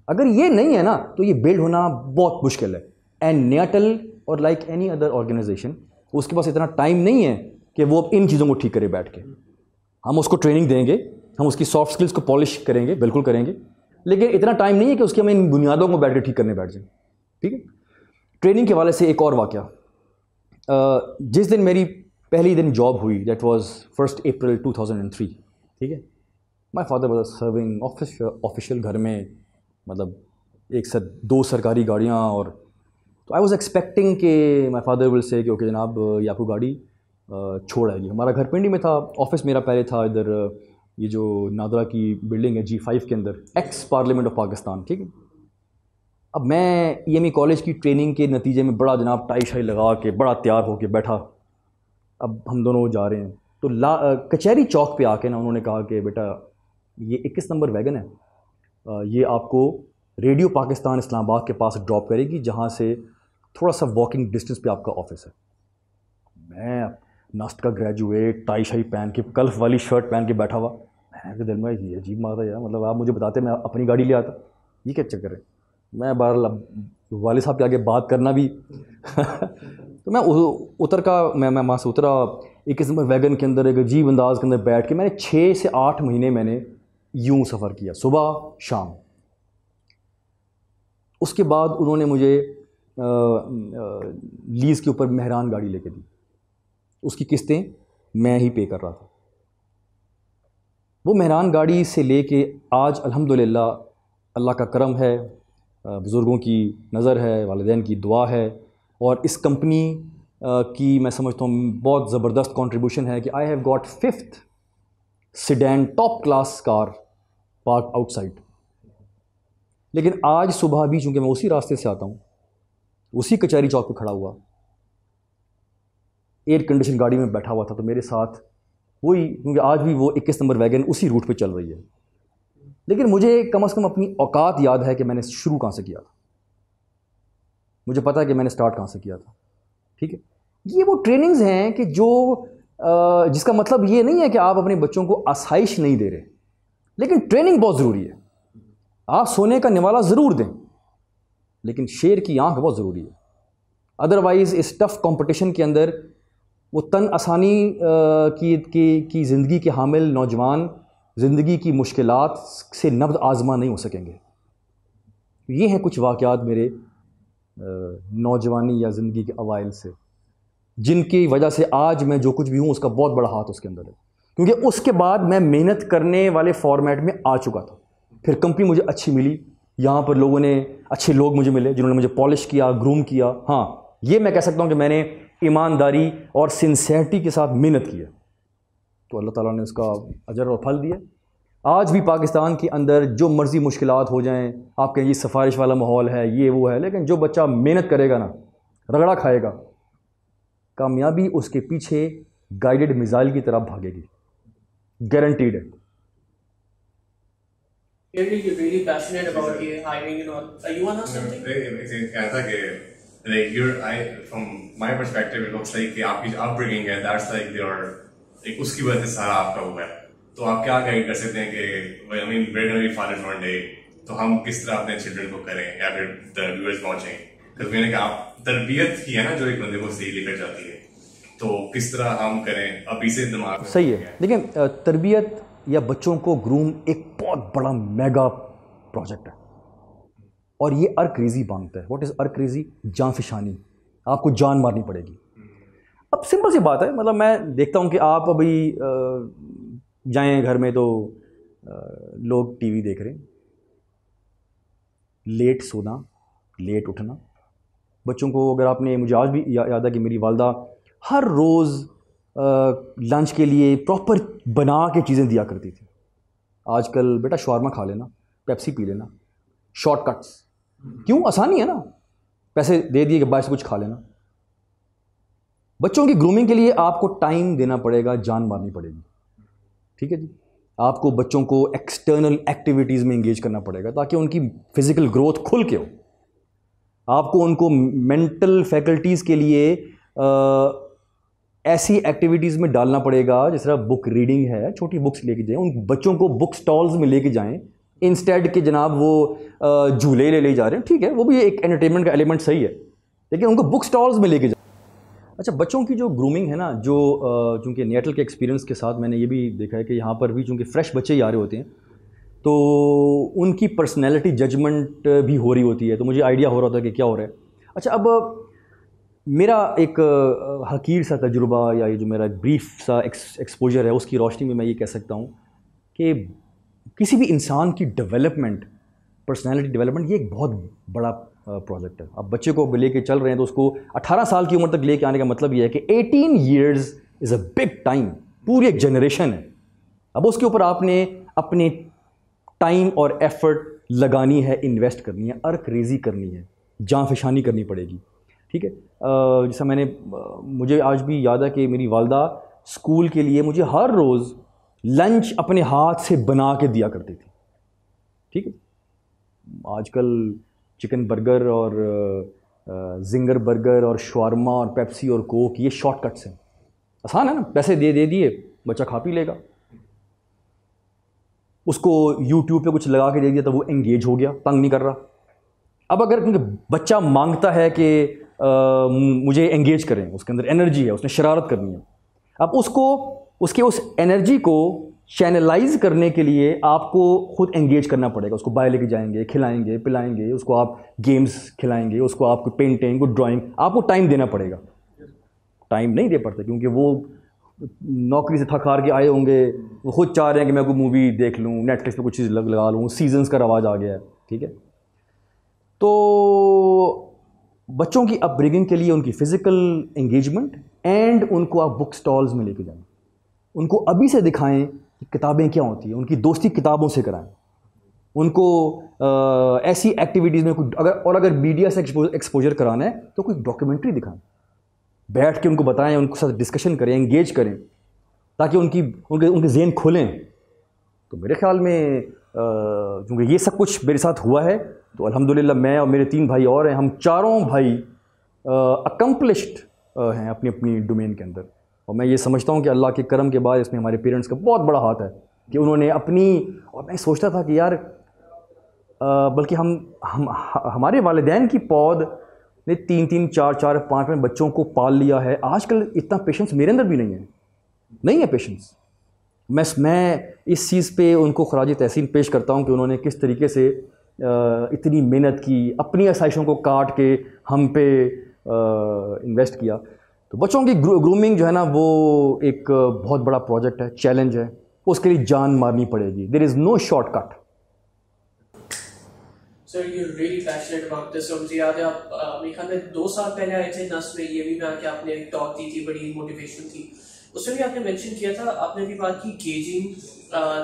अगर ये नहीं है ना तो ये बिल्ड होना बहुत मुश्किल है। एंड नयाटल और लाइक एनी अदर ऑर्गेनाइजेशन, उसके पास इतना टाइम नहीं है कि वो अब इन चीज़ों को ठीक करे बैठ के। हम उसको ट्रेनिंग देंगे, हम उसकी सॉफ्ट स्किल्स को पॉलिश करेंगे, बिल्कुल करेंगे, लेकिन इतना टाइम नहीं है कि उसकी हम इन बुनियादों को बैठ के ठीक करने बैठ जाए, ठीक है। ट्रेनिंग के हवाले से एक और वाक़या, जिस दिन मेरी पहली दिन जॉब हुई, that was first April two thousand three, ठीक है। My father was serving official, घर में मतलब एक सर दो सरकारी गाड़ियाँ, और तो आई वाज एक्सपेक्टिंग कि माय फादर विल से कि ओके जनाब ये आपको गाड़ी छोड़ आएगी। हमारा घर पिंडी में था, ऑफिस मेरा पहले था इधर, ये जो नादरा की बिल्डिंग है जी फाइव के अंदर, एक्स पार्लियामेंट ऑफ पाकिस्तान, ठीक है। अब मैं ईएमई कॉलेज की ट्रेनिंग के नतीजे में बड़ा जनाब टाई शाई लगा के बड़ा तैयार होके बैठा। अब हम दोनों जा रहे हैं तो ला कचहरी चौक पे आके ना उन्होंने कहा कि बेटा ये इक्कीस नंबर वैगन है, आ, ये आपको रेडियो पाकिस्तान इस्लामाबाद के पास ड्रॉप करेगी, जहाँ से थोड़ा सा वॉकिंग डिस्टेंस पे आपका ऑफिस है। मैं नस्ट का ग्रेजुएट टाई शाई पहन के कल्फ वाली शर्ट पहन के बैठा हुआ, मैंने दिल में ये अजीब मारा यार, मतलब आप मुझे बताते मैं अपनी गाड़ी ले आता, ये क्या चक्कर है। मैं बहरहाल वाले साहब के आगे बात करना भी तो मैं उतर का मैं मैं वहाँ से उतरा। एक किस्म वैगन के अंदर एक अजीब अंदाज के अंदर बैठ के मैंने छः से आठ महीने मैंने यूँ सफ़र किया, सुबह शाम। उसके बाद उन्होंने मुझे लीज़ के ऊपर मेहरान गाड़ी लेके दी, उसकी किस्तें मैं ही पे कर रहा था। वो मेहरान गाड़ी से लेके आज अल्हम्दुलिल्लाह अल्लाह का करम है, बुज़ुर्गों की नज़र है, वालिदैन की दुआ है, और इस कंपनी की मैं समझता हूँ बहुत ज़बरदस्त कंट्रीब्यूशन है कि I have got fifth sedan top class car park outside. लेकिन आज सुबह भी चूँकि मैं उसी रास्ते से आता हूँ, उसी कचहरी चौक पे खड़ा हुआ एयर कंडीशन गाड़ी में बैठा हुआ था, तो मेरे साथ वही, क्योंकि आज भी वो इक्कीस नंबर वैगन उसी रूट पे चल रही है। लेकिन मुझे कम से कम अपनी औकात याद है कि मैंने शुरू कहाँ से किया था, मुझे पता है कि मैंने स्टार्ट कहाँ से किया था। ठीक है, ये वो ट्रेनिंग्स हैं कि जो जिसका मतलब ये नहीं है कि आप अपने बच्चों को आसाइश नहीं दे रहे, लेकिन ट्रेनिंग बहुत ज़रूरी है। आप सोने का निवाला ज़रूर दें, लेकिन शेर की आँख बहुत ज़रूरी है, अदरवाइज़ इस टफ़ कंपटीशन के अंदर वो तन आसानी की की, की ज़िंदगी के हामिल नौजवान ज़िंदगी की मुश्किलात से नब्ज़ आज़मा नहीं हो सकेंगे। ये हैं कुछ वाक़यात मेरे नौजवानी या ज़िंदगी के अवाइल से, जिनकी वजह से आज मैं जो कुछ भी हूँ उसका बहुत बड़ा हाथ उसके अंदर है, क्योंकि उसके बाद मैं मेहनत करने वाले फॉर्मेट में आ चुका था। फिर कंपनी मुझे अच्छी मिली, यहाँ पर लोगों ने अच्छे लोग मुझे मिले जिन्होंने मुझे पॉलिश किया, ग्रूम किया। हाँ, ये मैं कह सकता हूँ कि मैंने ईमानदारी और सिंसियरिटी के साथ मेहनत की है, तो अल्लाह ताला ने उसका अजर और फल दिया। आज भी पाकिस्तान के अंदर जो मर्ज़ी मुश्किलात हो जाएं, आप कहें ये सिफारिश वाला माहौल है, ये वो है, लेकिन जो बच्चा मेहनत करेगा ना, रगड़ा खाएगा, कामयाबी उसके पीछे गाइडेड मिसाइल की तरह भागेगी, गारंटीड है। Really, you're really passionate about hiring and all. Are you on something? Like your, I from my perspective, it looks like आपकी upbringing है, that's like your, like उसकी वजह से सारा आपका हुआ है। तो आप क्या गाइड कर सकते हैं कि I mean we're gonna be fathers one day, तो हम किस तरह अपने children को करें या फिर the viewers पहुँचें? क्योंकि मैंने कहा आप तरबियत ही है ना जो एक बंदे को सही लेकर जाती है, तो किस तरह हम करें अभी से दिमाग सही है। लेकिन तरबियत या बच्चों को ग्रूम एक बहुत बड़ा मेगा प्रोजेक्ट है, और ये अरक्रेज़ी मांगता है। व्हाट इज़ अरक्रेज़ी? जान फिशानी, आपको जान मारनी पड़ेगी। अब सिंपल सी बात है, मतलब मैं देखता हूँ कि आप अभी जाएं घर में तो लोग टीवी देख रहे हैं, लेट सोना, लेट उठना। बच्चों को अगर आपने, मुझे आज भी याद है कि मेरी वालदा हर रोज़ लंच के लिए प्रॉपर बना के चीज़ें दिया करती थी। आजकल बेटा शौरमा खा लेना, पेप्सी पी लेना, शॉर्टकट्स, क्यों? आसानी है ना, पैसे दे दिए कि बाहर से कुछ खा लेना। बच्चों की ग्रूमिंग के लिए आपको टाइम देना पड़ेगा, जान मारनी पड़ेगी। ठीक है जी, आपको बच्चों को एक्सटर्नल एक्टिविटीज़ में इंगेज करना पड़ेगा ताकि उनकी फ़िज़िकल ग्रोथ खुल के हो। आपको उनको मेंटल फैकल्टीज़ के लिए आ, ऐसी एक्टिविटीज़ में डालना पड़ेगा, जिस तरह बुक रीडिंग है, छोटी बुक्स लेके जाएं, उन बच्चों को बुक स्टॉल्स में लेके जाएं, इंस्टेड के जनाब वो झूले ले ले जा रहे हैं। ठीक है, वो भी एक एंटरटेनमेंट का एलिमेंट सही है, लेकिन उनको बुक स्टॉल्स में लेके जाएं। अच्छा, बच्चों की जो ग्रूमिंग है ना, जो चूँकि नयाटल के एक्सपीरियंस के साथ मैंने ये भी देखा है कि यहाँ पर भी चूँकि फ़्रेश बच्चे ही आ रहे होते हैं, तो उनकी पर्सनैलिटी जजमेंट भी हो रही होती है, तो मुझे आइडिया हो रहा था कि क्या हो रहा है। अच्छा, अब मेरा एक हकीर सा तजुर्बा या ये जो मेरा ब्रीफ सा एक्सपोजर है, उसकी रोशनी में मैं ये कह सकता हूँ कि किसी भी इंसान की डेवलपमेंट, पर्सनालिटी डेवलपमेंट, ये एक बहुत बड़ा प्रोजेक्ट है। अब बच्चे को लेके चल रहे हैं तो उसको अठारह साल की उम्र तक लेके आने का मतलब ये है कि eighteen years is a big time, पूरी एक जनरेशन है। अब उसके ऊपर आपने अपने टाइम और एफर्ट लगानी है, इन्वेस्ट करनी है, अर्क रेजी करनी है, जान फिशानी करनी पड़ेगी। ठीक है, जैसा मैंने, मुझे आज भी याद है कि मेरी वालदा स्कूल के लिए मुझे हर रोज़ लंच अपने हाथ से बना के दिया करती थी। ठीक है, आजकल चिकन बर्गर और जिंगर बर्गर और शवारमा और पेप्सी और कोक, ये शॉर्टकट्स हैं। आसान है ना, पैसे दे दे दिए, बच्चा खा पी लेगा। उसको यूट्यूब पे कुछ लगा के दे दिया तो वो एंगेज हो गया, तंग नहीं कर रहा। अब अगर बच्चा मांगता है कि आ, मुझे एंगेज करें, उसके अंदर एनर्जी है, उसने शरारत करनी है, अब उसको उसके उस एनर्जी को चैनलाइज करने के लिए आपको खुद एंगेज करना पड़ेगा। उसको बाहर लेके जाएंगे, खिलाएंगे पिलाएंगे, उसको आप गेम्स खिलाएंगे, उसको आप कोई पेंटिंग, कोई ड्राइंग, आपको टाइम देना पड़ेगा। टाइम नहीं दे पाते क्योंकि वो नौकरी से थक हार के आए होंगे, वो खुद चाह रहे हैं कि मैं कोई मूवी देख लूँ, नेटफ्लिक्स पे कुछ चीज़ लग लगा लूँ, सीजन्स का रवाज आ गया है। ठीक है, तो बच्चों की अपब्रिंगिंग के लिए उनकी फ़िज़िकल एंगेजमेंट, एंड उनको आप बुक स्टॉल्स में लेके जाएं, उनको अभी से दिखाएं कि किताबें क्या होती हैं, उनकी दोस्ती किताबों से कराएं, उनको आ, ऐसी एक्टिविटीज़ में कुछ, अगर और अगर मीडिया से एक्सपोजर कराना है तो कोई डॉक्यूमेंट्री दिखाएं, बैठ के उनको बताएं, उनके साथ डिस्कशन करें, एंगेज करें, ताकि उनकी उनके उनके ज़हन खोलें। तो मेरे ख्याल में क्योंकि ये सब कुछ मेरे साथ हुआ है, तो अल्हम्दुलिल्लाह मैं और मेरे तीन भाई और हैं, हम चारों भाई अकम्पलिश्ड हैं अपनी अपनी डोमेन के अंदर। और मैं ये समझता हूँ कि अल्लाह के करम के बाद इसमें हमारे पेरेंट्स का बहुत बड़ा हाथ है कि उन्होंने अपनी, और मैं सोचता था कि यार बल्कि हम हम हमारे वालिदैन की पौध ने तीन तीन चार चार पाँच में बच्चों को पाल लिया है। आजकल इतना पेशेंस मेरे अंदर भी नहीं है, नहीं है पेशेंस। मैं मैं इस चीज़ पे उनको ख़राज तहसीन पेश करता हूँ कि उन्होंने किस तरीके से इतनी मेहनत की, अपनी आसाइशों को काट के हम पे इन्वेस्ट किया। तो बच्चों की ग्रूमिंग जो है ना, वो एक बहुत बड़ा प्रोजेक्ट है, चैलेंज है, उसके लिए जान मारनी पड़ेगी। There is no shortcut. Sir, you really passionate about this. और मुझे याद है आप मेरे ख्याल में दो साल पहले आए थे नस्ट में, ये भी मैं आके आपने एक टॉक दी थी, बड़ी मोटिवेशन थी, उसमें भी आपने मेंशन किया था, आपने भी बात की गेजिंग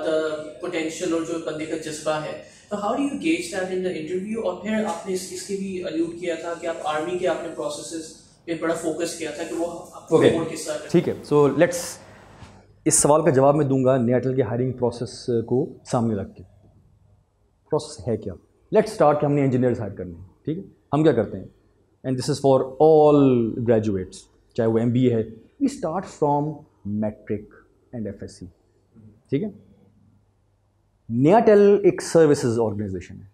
द पोटेंशियल और जो बंदे का जज्बा है। तो how do you gauge that in the interview? और फिर आपने इस, इसके भी अल्यूड किया था कि आप आर्मी के आपने प्रोसेसेस पे बड़ा फोकस किया था कि वो ओके किस तरह। ठीक है, सो लेट्स, इस सवाल का जवाब मैं दूंगा नयाटल के हायरिंग प्रोसेस को सामने रख के। प्रोसेस है क्या? लेट्स स्टार्ट कि हमने इंजीनियर्स हायर करने हैं। ठीक है, हम क्या करते हैं, and this is for all graduates, चाहे वो एमबीए है, we start from matric and FSc. ठीक है, नयाटेल एक सर्विसेज ऑर्गेनाइजेशन है,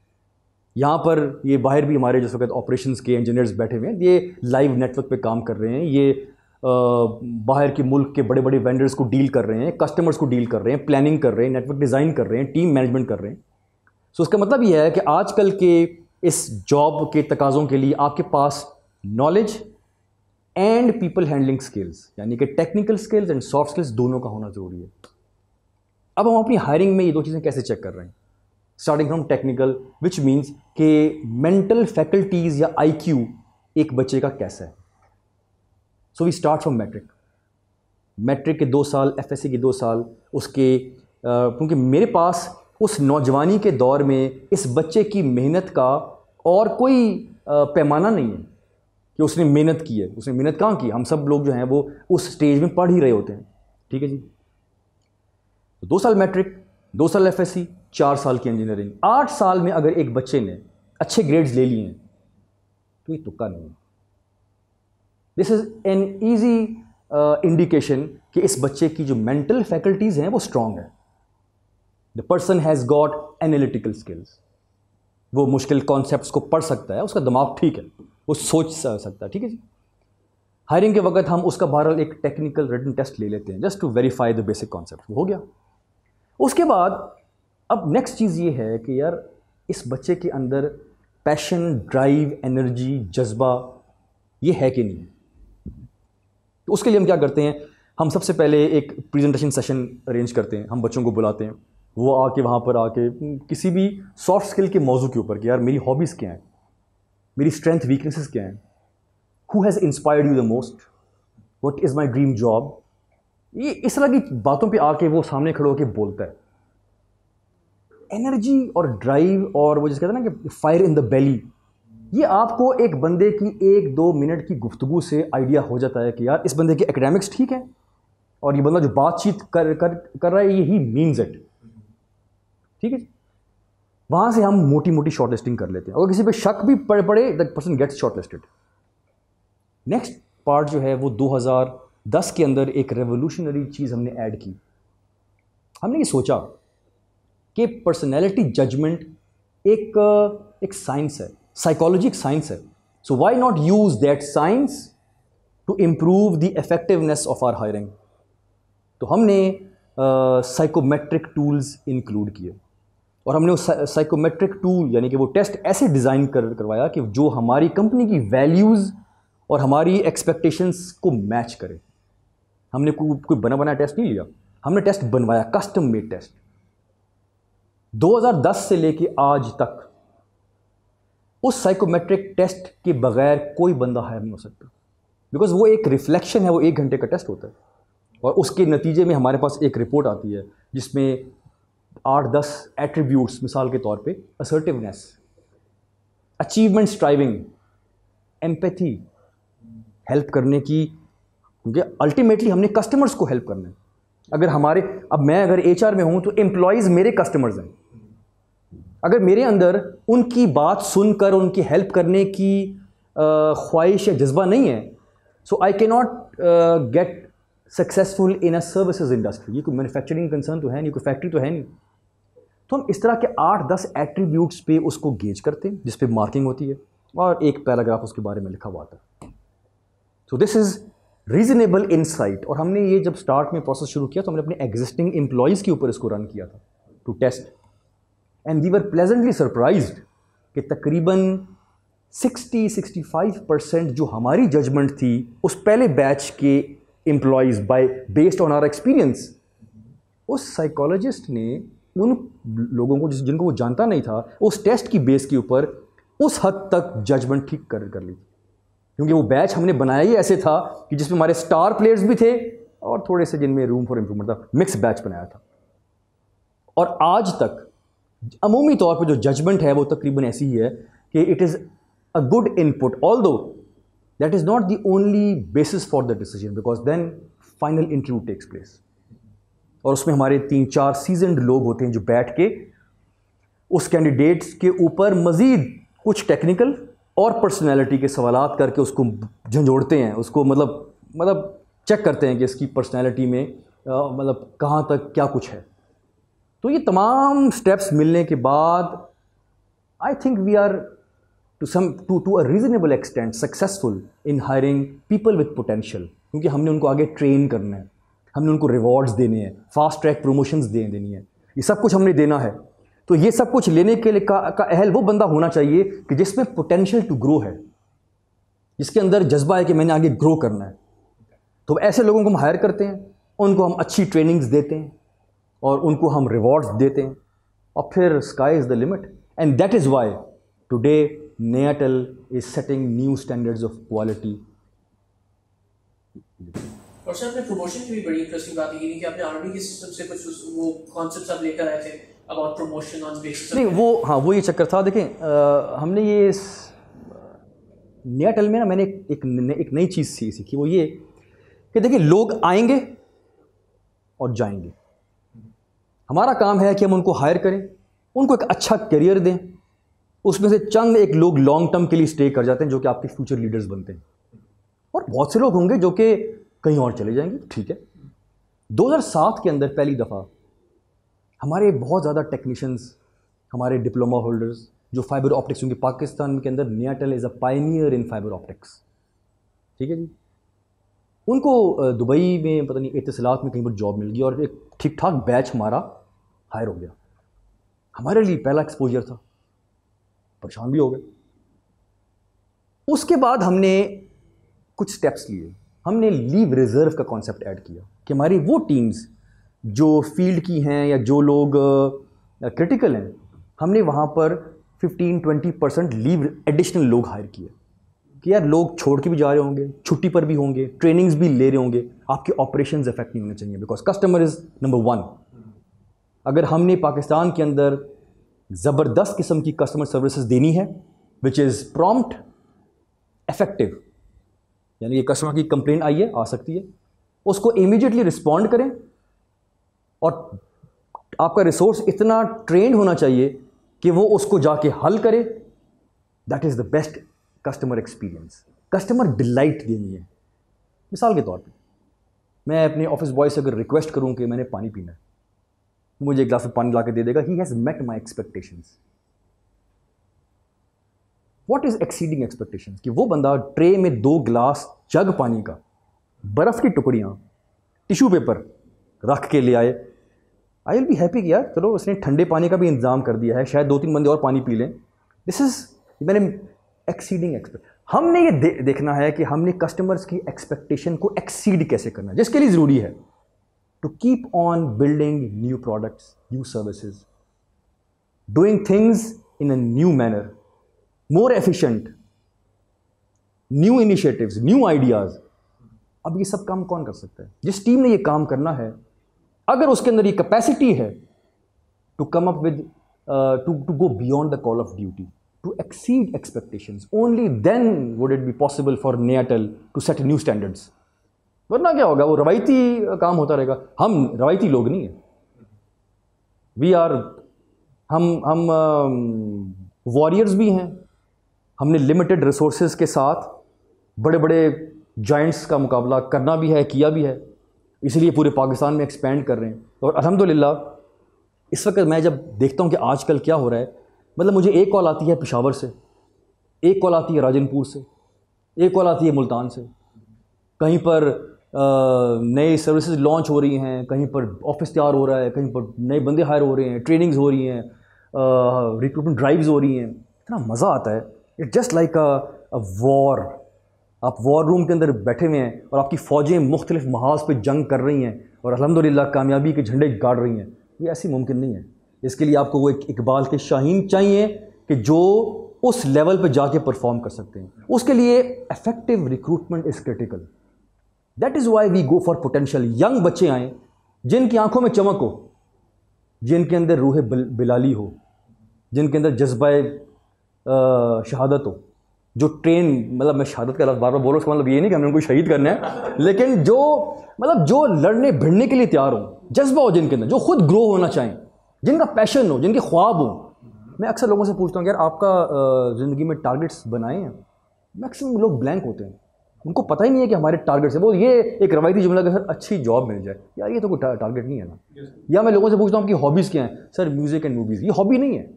यहाँ पर ये बाहर भी हमारे जिस वक्त ऑपरेशंस के इंजीनियर्स बैठे हुए हैं, ये लाइव नेटवर्क पे काम कर रहे हैं, ये बाहर के मुल्क के बड़े बड़े वेंडर्स को डील कर रहे हैं, कस्टमर्स को डील कर रहे हैं, प्लानिंग कर रहे हैं, नेटवर्क डिज़ाइन कर रहे हैं, टीम मैनेजमेंट कर रहे हैं। सो so, उसका मतलब यह है कि आजकल के इस जॉब के तकाज़ों के लिए आपके पास knowledge and people handling skills, यानी कि technical skills and soft skills, दोनों का होना ज़रूरी है। अब हम अपनी हायरिंग में ये दो चीज़ें कैसे चेक कर रहे हैं? Starting from technical, which means कि मेंटल फैकल्टीज़ या आईक्यू एक बच्चे का कैसा है। So we start from matric, matric के दो साल, एफएससी के दो साल, उसके क्योंकि मेरे पास उस नौजवानी के दौर में इस बच्चे की मेहनत का और कोई पैमाना नहीं है कि उसने मेहनत की है, उसने मेहनत कहाँ की। हम सब लोग जो हैं वो उस स्टेज में पढ़ ही रहे होते हैं। ठीक है जी, तो दो साल मैट्रिक, दो साल एफएससी, चार साल की इंजीनियरिंग, आठ साल में अगर एक बच्चे ने अच्छे ग्रेड्स ले लिए हैं तो ये तुक्का नहीं है। This is an easy indication कि इस बच्चे की जो मेंटल फैकल्टीज़ हैं वो स्ट्रांग है। The person has got analytical skills. वो मुश्किल कॉन्सेप्ट्स को पढ़ सकता है, उसका दिमाग ठीक है, वो सोच सकता है। ठीक है जी, हायरिंग के वक्त हम उसका बहरहाल एक टेक्निकल रिटन टेस्ट ले लेते हैं, just to verify the basic concept, हो गया। उसके बाद अब नेक्स्ट चीज़ ये है कि यार इस बच्चे के अंदर पैशन, ड्राइव, एनर्जी, जज्बा, ये है कि नहीं है। तो उसके लिए हम क्या करते हैं, हम सबसे पहले एक प्रेजेंटेशन सेशन अरेंज करते हैं, हम बच्चों को बुलाते हैं, वो आके वहाँ पर आके किसी भी सॉफ्ट स्किल के मौजू के ऊपर कि यार मेरी हॉबीज़ क्या हैं, मेरी स्ट्रेंथ वीकनेसेस क्या हैं, who has inspired you the most, what is my dream job, ये इस तरह की बातों पे आके वो सामने खड़े होकर बोलता है। एनर्जी और ड्राइव और वो जिसका कहते हैं ना कि फायर इन द बेली, ये आपको एक बंदे की एक दो मिनट की गुफ्तगू से आइडिया हो जाता है कि यार इस बंदे की एकेडमिक्स ठीक है और ये बंदा जो बातचीत कर कर कर रहा है ये ही मीन्स इट। ठीक है, वहाँ से हम मोटी मोटी शॉर्ट लिस्टिंग कर लेते हैं। अगर किसी पे शक भी पड़े पड़े that person gets short listed. Next part जो है वो दो हज़ार दस के अंदर एक रेवोल्यूशनरी चीज़ हमने ऐड की। हमने ये सोचा कि पर्सनैलिटी जजमेंट एक एक साइंस है, साइकोलॉजी एक साइंस है, so why not use that science to improve the effectiveness of our hiring. तो हमने साइकोमेट्रिक टूल्स इंक्लूड किए और हमने उस साइकोमेट्रिक टूल यानी कि वो टेस्ट ऐसे डिज़ाइन कर करवाया कि जो हमारी कंपनी की वैल्यूज़ और हमारी एक्सपेक्टेशंस को मैच करे। हमने को, कोई बना बना टेस्ट नहीं लिया, हमने टेस्ट बनवाया, कस्टम मेड टेस्ट। दो हज़ार दस से लेके आज तक उस साइकोमेट्रिक टेस्ट के बगैर कोई बंदा हायर नहीं हो सकता, बिकॉज वो एक रिफ्लेक्शन है, वो एक घंटे का टेस्ट होता है और उसके नतीजे में हमारे पास एक रिपोर्ट आती है जिसमें आठ दस एट्रीब्यूट्स, मिसाल के तौर पे assertiveness, achievement striving, empathy, help करने की, क्योंकि अल्टीमेटली हमने कस्टमर्स को हेल्प करना है। अगर हमारे, अब मैं अगर एचआर में हूँ तो एम्प्लॉयज़ मेरे कस्टमर्स हैं, अगर मेरे अंदर उनकी बात सुनकर उनकी हेल्प करने की ख्वाहिश या जज्बा नहीं है, so I can not get successful in a services industry. ये कोई मैन्युफैक्चरिंग कंसर्न तो है नहीं, कोई फैक्ट्री तो है नहीं। तो हम इस तरह के आठ दस एट्रीब्यूट्स पे उसको गेज करते हैं जिस पे मार्किंग होती है और एक पैराग्राफ उसके बारे में लिखा हुआ आता है। So this is reasonable insight. और हमने ये जब स्टार्ट में प्रोसेस शुरू किया तो हमने अपने एग्जिस्टिंग एम्प्लॉयज़ के ऊपर इसको रन किया था to test, and we were pleasantly surprised कि तकरीबन सिक्सटी सिक्सटी फाइव परसेंट जो हमारी जजमेंट थी उस पहले बैच के employees by based on our experience, उस साइकोलॉजिस्ट ने उन लोगों को जिस जिनको वो जानता नहीं था उस टेस्ट की बेस के ऊपर उस हद तक जजमेंट ठीक कर कर ली, क्योंकि वो बैच हमने बनाया ही ऐसे था कि जिसमें हमारे स्टार प्लेयर्स भी थे और थोड़े से जिनमें रूम फॉर इम्प्रूवमेंट था, मिक्स बैच बनाया था। और आज तक अमूमी तौर पर जो जजमेंट है वो तकरीबन ऐसी ही है कि it is a good input, although that is not the only basis for the decision because then final interview takes place। और उसमें हमारे तीन चार seasoned लोग होते हैं जो बैठ के उस कैंडिडेट्स के ऊपर मज़ीद कुछ टेक्निकल और पर्सनैलिटी के सवालात करके उसको झंझोड़ते हैं, उसको मतलब मतलब चेक करते हैं कि इसकी पर्सनैलिटी में मतलब कहाँ तक क्या कुछ है। तो ये तमाम स्टेप्स मिलने के बाद I think we are to some to to a reasonable extent successful in hiring people with potential, क्योंकि हमने उनको आगे ट्रेन करना है, हमने उनको रिवॉर्ड्स देने हैं, फास्ट ट्रैक प्रमोशंस दे देनी है, ये सब कुछ हमने देना है। तो ये सब कुछ लेने के लिए का, का अहल वो बंदा होना चाहिए कि जिसमें पोटेंशियल टू ग्रो है, जिसके अंदर जज्बा है कि मैंने आगे ग्रो करना है। तो ऐसे लोगों को हम हायर करते हैं, उनको हम अच्छी ट्रेनिंग्स देते हैं और उनको हम रिवॉर्ड्स देते हैं और फिर sky is the limit. And that is why today Nayatel is setting new standards of quality। और सर आपने प्रमोशन की भी बड़ी इंटरेस्टिंग बात की कि आपने आर्मी के सिस्टम से कुछ वो कॉन्सेप्ट्स आप लेकर आए थे अबाउट प्रमोशन ऑन बेसिस नहीं वो हाँ वो ये चक्कर था। देखें आ, हमने ये Nayatel में ना मैंने एक न, एक नई चीज़ सीखी, वो ये कि देखिए लोग आएंगे और जाएंगे, हमारा काम है कि हम उनको हायर करें, उनको एक अच्छा करियर दें, उसमें से चंद एक लोग लॉन्ग टर्म के लिए स्टे कर जाते हैं जो कि आपके फ्यूचर लीडर्स बनते हैं और बहुत से लोग होंगे जो कि कहीं और चले जाएंगे, ठीक है। दो हज़ार सात के अंदर पहली दफ़ा हमारे बहुत ज़्यादा टेक्नीशियंस, हमारे डिप्लोमा होल्डर्स जो फाइबर ऑप्टिक्स, क्योंकि पाकिस्तान के अंदर Nayatel is a pioneer in fibre optics, ठीक है जी, उनको दुबई में पता नहीं इतलात में कहीं पर जॉब मिल गई और एक ठीक ठाक बैच हमारा हायर हो गया। हमारे लिए पहला एक्सपोजर था, परेशान भी हो गए। उसके बाद हमने कुछ स्टेप्स लिए, हमने लीव रिजर्व का कॉन्सेप्ट ऐड किया कि हमारी वो टीम्स जो फील्ड की हैं या जो लोग क्रिटिकल हैं, हमने वहाँ पर पंद्रह बीस परसेंट लीव एडिशनल लोग हायर किए कि यार लोग छोड़ के भी जा रहे होंगे, छुट्टी पर भी होंगे, ट्रेनिंग्स भी ले रहे होंगे, आपके ऑपरेशंस इफेक्ट नहीं होने चाहिए because customer is number one. अगर हमने पाकिस्तान के अंदर ज़बरदस्त किस्म की कस्टमर सर्विसेज देनी है, विच इज़ प्रॉम्प्ट इफेक्टिव, यानी ये कस्टमर की कंप्लेंट आई है, आ सकती है, उसको इमीडिएटली रिस्पॉन्ड करें। और आपका रिसोर्स इतना ट्रेंड होना चाहिए कि वो उसको जाके हल करे। That is the best customer experience. Customer delight देनी है। मिसाल के तौर पे मैं अपने ऑफिस बॉय से अगर रिक्वेस्ट करूं कि मैंने पानी पीना है, मुझे एक गिलास में पानी ला के दे देगा। He has met my expectations. What is exceeding expectations? कि वो बंदा ट्रे में दो गिलास जग पानी का, बर्फ़ की टुकड़ियाँ, टिश्यू पेपर रख के ले आए। आई विल बी हैप्पी कि यार चलो उसने ठंडे पानी का भी इंतज़ाम कर दिया है, शायद दो तीन बंदे और पानी पी लें। दिस इज़ मैंने एक्सीडिंग एक्सपेक्ट। हमने ये दे, देखना है कि हमने कस्टमर्स की एक्सपेक्टेशन को एक्सीड कैसे करना है, जिसके लिए ज़रूरी है to keep on building new products, new services, doing things in a new manner, more efficient, new initiatives, new ideas. अब ये सब काम कौन कर सकता है? जिस टीम ने ये काम करना है, अगर उसके अंदर ये कैपेसिटी है to come up with to to go beyond the call of duty, to exceed expectations, only then would it be possible for Nayatel to set new standards. वरना क्या होगा? वो रवायती काम होता रहेगा। हम रवायती लोग नहीं हैं। वी आर हम हम वॉरियर्स uh, भी हैं। हमने लिमिटेड रिसोर्सेज के साथ बड़े बड़े जाइंट्स का मुकाबला करना भी है, किया भी है, इसलिए पूरे पाकिस्तान में एक्सपेंड कर रहे हैं। और अल्हम्दुलिल्लाह इस वक्त मैं जब देखता हूँ कि आजकल क्या हो रहा है, मतलब मुझे एक कॉल आती है पेशावर से, एक कॉल आती है राजनपुर से, एक कॉल आती है मुल्तान से। कहीं पर नए सर्विसेज लॉन्च हो रही हैं, कहीं पर ऑफिस तैयार हो रहा है, कहीं पर नए बंदे हायर हो रहे हैं, ट्रेनिंग्स हो रही हैं, रिक्रूटमेंट ड्राइव्स हो रही हैं। इतना मज़ा आता है। It's just like a war. आप वॉर रूम के अंदर बैठे हुए हैं और आपकी फ़ौजें मुख्तलिफ महाज पर जंग कर रही हैं और अल्हम्दुलिल्लाह कामयाबी के झंडे गाड़ रही हैं। ये ऐसी मुमकिन नहीं है। इसके लिए आपको वो एक इकबाल के शाहीन चाहिए कि जो उस लेवल पर जाके परफॉर्म कर सकते हैं। उसके लिए effective recruitment is critical. That is why we go for potential. Young बच्चे आएँ जिनकी आंखों में चमक हो, जिनके अंदर रूह बिलाली हो, जिनके अंदर जज्बाए शहादत हो, जो ट्रेन, मतलब मैं शहादत का लफ्ज़ बार बार बोलो, उसका मतलब ये नहीं कि हमें उनको शहीद करना है, लेकिन जो मतलब जो लड़ने भिड़ने के लिए तैयार हों, जज्बा हो जिनके अंदर, जो खुद ग्रो होना चाहें, जिनका पैशन हो, जिनके ख्वाब हो। मैं अक्सर लोगों से पूछता हूँ कि यार आपका ज़िंदगी में टारगेट्स बनाए हैं? मैक्सिमम लोग ब्लैंक होते हैं, उनको पता ही नहीं है कि हमारे टारगेट्स हैं। वो ये एक रवायती जुमला कि सर अच्छी जॉब मिल जाए, यार ये तो कोई टारगेट नहीं है ना। yes. या मैं लोगों से पूछता हूँ कि हॉबीज़ क्या हैं? Sir music and movies. ये हॉबी नहीं है।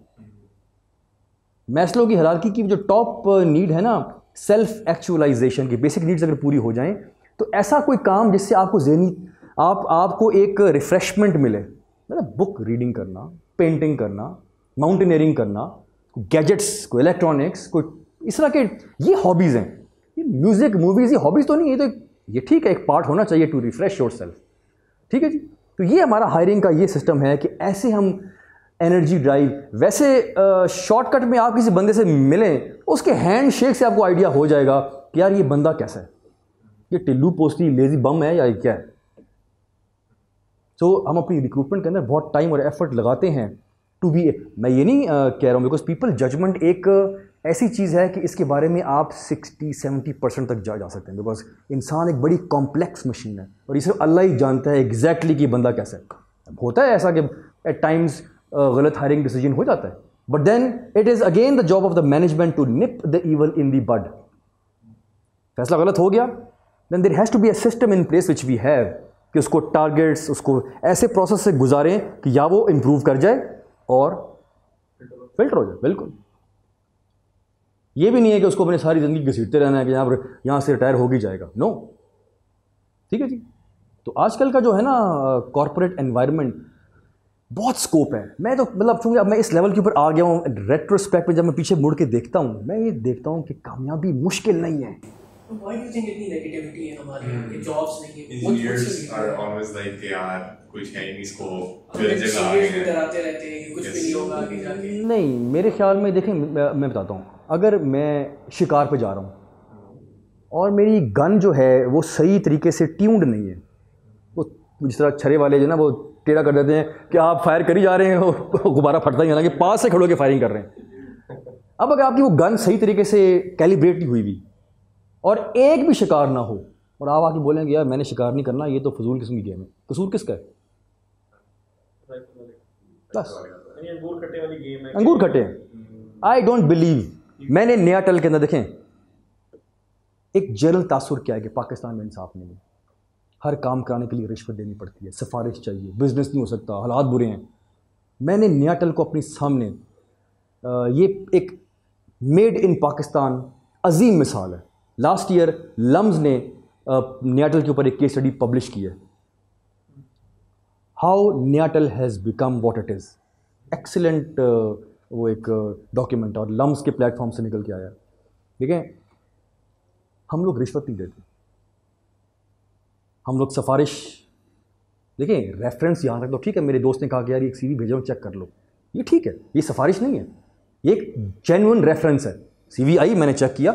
मैस्लो की हायरार्की की जो टॉप नीड है ना, सेल्फ एक्चुअलाइजेशन की बेसिक नीड्स अगर पूरी हो जाएँ तो ऐसा कोई काम जिससे आपको ज़हनी आप आपको एक रिफ़्रेशमेंट मिले, मतलब बुक रीडिंग करना, पेंटिंग करना, माउंटेनियरिंग करना, गैजेट्स, कोई इलेक्ट्रॉनिक्स, कोई इस तरह के, ये हॉबीज़ हैं। ये म्यूज़िक मूवीज़ ये हॉबीज़ तो नहीं, ये तो ये ठीक है, एक पार्ट होना चाहिए टू रिफ्रेश योर सेल्फ। ठीक है जी। तो ये हमारा हायरिंग का ये सिस्टम है कि ऐसे हम एनर्जी ड्राइव, वैसे शॉर्टकट में आप किसी बंदे से मिलें, उसके हैंड शेक से आपको आइडिया हो जाएगा कि यार ये बंदा कैसा है, ये टिल्लू पोस्टी लेजी बम है या क्या है। तो so, हम अपनी रिक्रूटमेंट के अंदर बहुत टाइम और एफर्ट लगाते हैं टू बी। मैं ये नहीं uh, कह रहा हूँ बिकॉज पीपल जजमेंट एक uh, ऐसी चीज़ है कि इसके बारे में आप सिक्सटी सेवेंटी परसेंट तक जा जा सकते हैं, बिकॉज इंसान एक बड़ी कॉम्प्लेक्स मशीन है और इसे अल्लाह ही जानता है एग्जैक्टली exactly कि बंदा कैसा है। होता है ऐसा कि एट टाइम्स गलत हायरिंग डिसीजन हो जाता है, but then it is again the job of the management to nip the evil in the bud. फैसला गलत हो गया, then there has to be a system in place which we have कि उसको targets, उसको ऐसे प्रोसेस से गुजारें कि या वो इम्प्रूव कर जाए और फिल्टर हो जाए। बिल्कुल ये भी नहीं है कि उसको अपनी सारी ज़िंदगी घसीटते रहना है कि यहाँ पर यहाँ से रिटायर हो ही जाएगा। No no. ठीक है जी। तो आजकल का जो है ना कॉर्पोरेट एनवायरनमेंट, बहुत स्कोप है। मैं तो मतलब चूँकि अब मैं इस लेवल के ऊपर आ गया हूँ, रेट्रोस्पेक्ट में जब मैं पीछे मुड़ के देखता हूँ, मैं ये देखता हूँ कि कामयाबी मुश्किल नहीं है। Why do you think इतनी negativity है हमारी? hmm. Jobs नहीं है, engineers are always like they are कुछ है नहीं, इसको फिर जगह आए हैं, डराते रहते हैं, कुछ भी नहीं होगा आगे जाके। नहीं, मेरे ख्याल में देखें, मैं बताता हूँ, अगर मैं शिकार पे जा रहा हूँ और मेरी गन जो है वो सही तरीके से ट्यून्ड नहीं है, वो जिस तरह छरे वाले जो ना वो टेढ़ा कर देते हैं कि आप फायर करी जा रहे हैं और गुब्बारा फटता ही, हालांकि पास से खड़ो के फायरिंग कर रहे हैं। अब अगर आपकी वो गन सही तरीके से कैलिब्रेट हुई हुई और एक भी शिकार ना हो और आप आके बोलेंगे यार मैंने शिकार नहीं करना, ये तो फजूल किस्म की गेम है, कसूर किसका है? बस अंगूर खट्टे हैं। आई डोंट बिलीव, मैंने नयाटल के अंदर देखें एक जनरल तासुर क्या है कि पाकिस्तान में इंसाफ नहीं है, हर काम कराने के लिए रिश्वत देनी पड़ती है, सिफारिश चाहिए, बिजनेस नहीं हो सकता, हालात बुरे हैं। मैंने नयाटल को अपने सामने, ये एक मेड इन पाकिस्तान अजीम मिसाल है। लास्ट ईयर लम्स ने नयाटल के ऊपर एक केस स्टडी पब्लिश की है, how Nayatel has become what it is. Excellent वो एक डॉक्यूमेंट और लम्स के प्लेटफॉर्म से निकल के आया। देखें, हम लोग रिश्वत नहीं देते, हम लोग सिफारिश, देखें रेफरेंस यहाँ तक तो ठीक है, मेरे दोस्त ने कहा कि यार ये एक सीवी भेजा हूँ चेक कर लो, ये ठीक है, ये सिफारिश नहीं है, ये एक जेन्युइन रेफरेंस है। सीवी आई, मैंने चेक किया,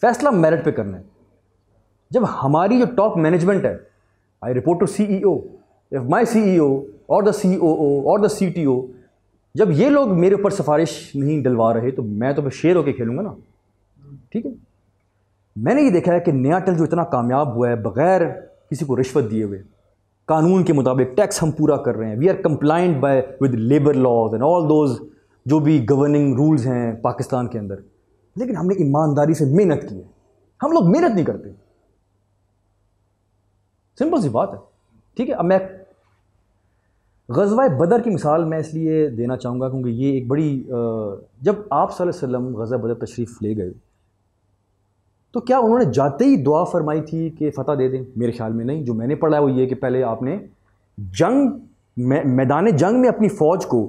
फैसला मेरिट पे करना है। जब हमारी जो टॉप मैनेजमेंट है, I report to CEO, if my CEO or the COO or the CTO, जब ये लोग मेरे ऊपर सिफारिश नहीं डलवा रहे तो मैं तो फिर शेर होकर खेलूँगा ना, ठीक है। मैंने ये देखा है कि नयाटल जो इतना कामयाब हुआ है बग़ैर किसी को रिश्वत दिए हुए, कानून के मुताबिक टैक्स हम पूरा कर रहे हैं, we are compliant by with labour laws and all those जो भी गवर्निंग रूल्स हैं पाकिस्तान के अंदर, लेकिन हमने ईमानदारी से मेहनत की है। हम लोग मेहनत नहीं करते, सिंपल सी बात है, ठीक है। अब मैं गज़वा बदर की मिसाल मैं इसलिए देना चाहूँगा क्योंकि ये एक बड़ी, जब आप सल्लल्लाहु अलैहि वसल्लम गज़वा बदर तशरीफ़ ले गए तो क्या उन्होंने जाते ही दुआ फरमाई थी कि फ़तह दे दें? मेरे ख्याल में नहीं। जो मैंने पढ़ा है वो ये कि पहले आपने जंग मैदान जंग में अपनी फ़ौज को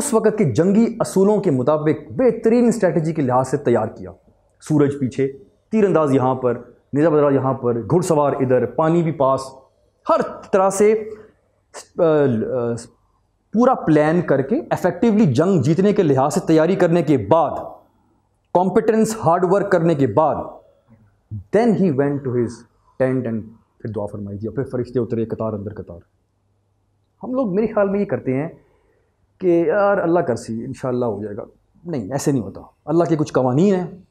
उस वक़्त के जंगी असूलों के मुताबिक बेहतरीन स्ट्रेटजी के लिहाज से तैयार किया, सूरज पीछे, तीरंदाज यहाँ पर, निज़ामदरा यहाँ पर, घुड़सवार इधर, पानी भी पास, हर तरह से पूरा प्लान करके इफेक्टिवली जंग जीतने के लिहाज से तैयारी करने के बाद, कॉम्पिटेंस हार्डवर्क करने के बाद, then he went to his tent and फिर दुआ फरमाई थी और फिर फरिश्ते उतरे कतार अंदर कतार। हम लोग मेरे ख्याल में ये करते हैं कि यार अल्लाह कर सी, इंशाल्लाह हो जाएगा। नहीं, ऐसे नहीं होता। अल्लाह के कुछ कवानीन हैं।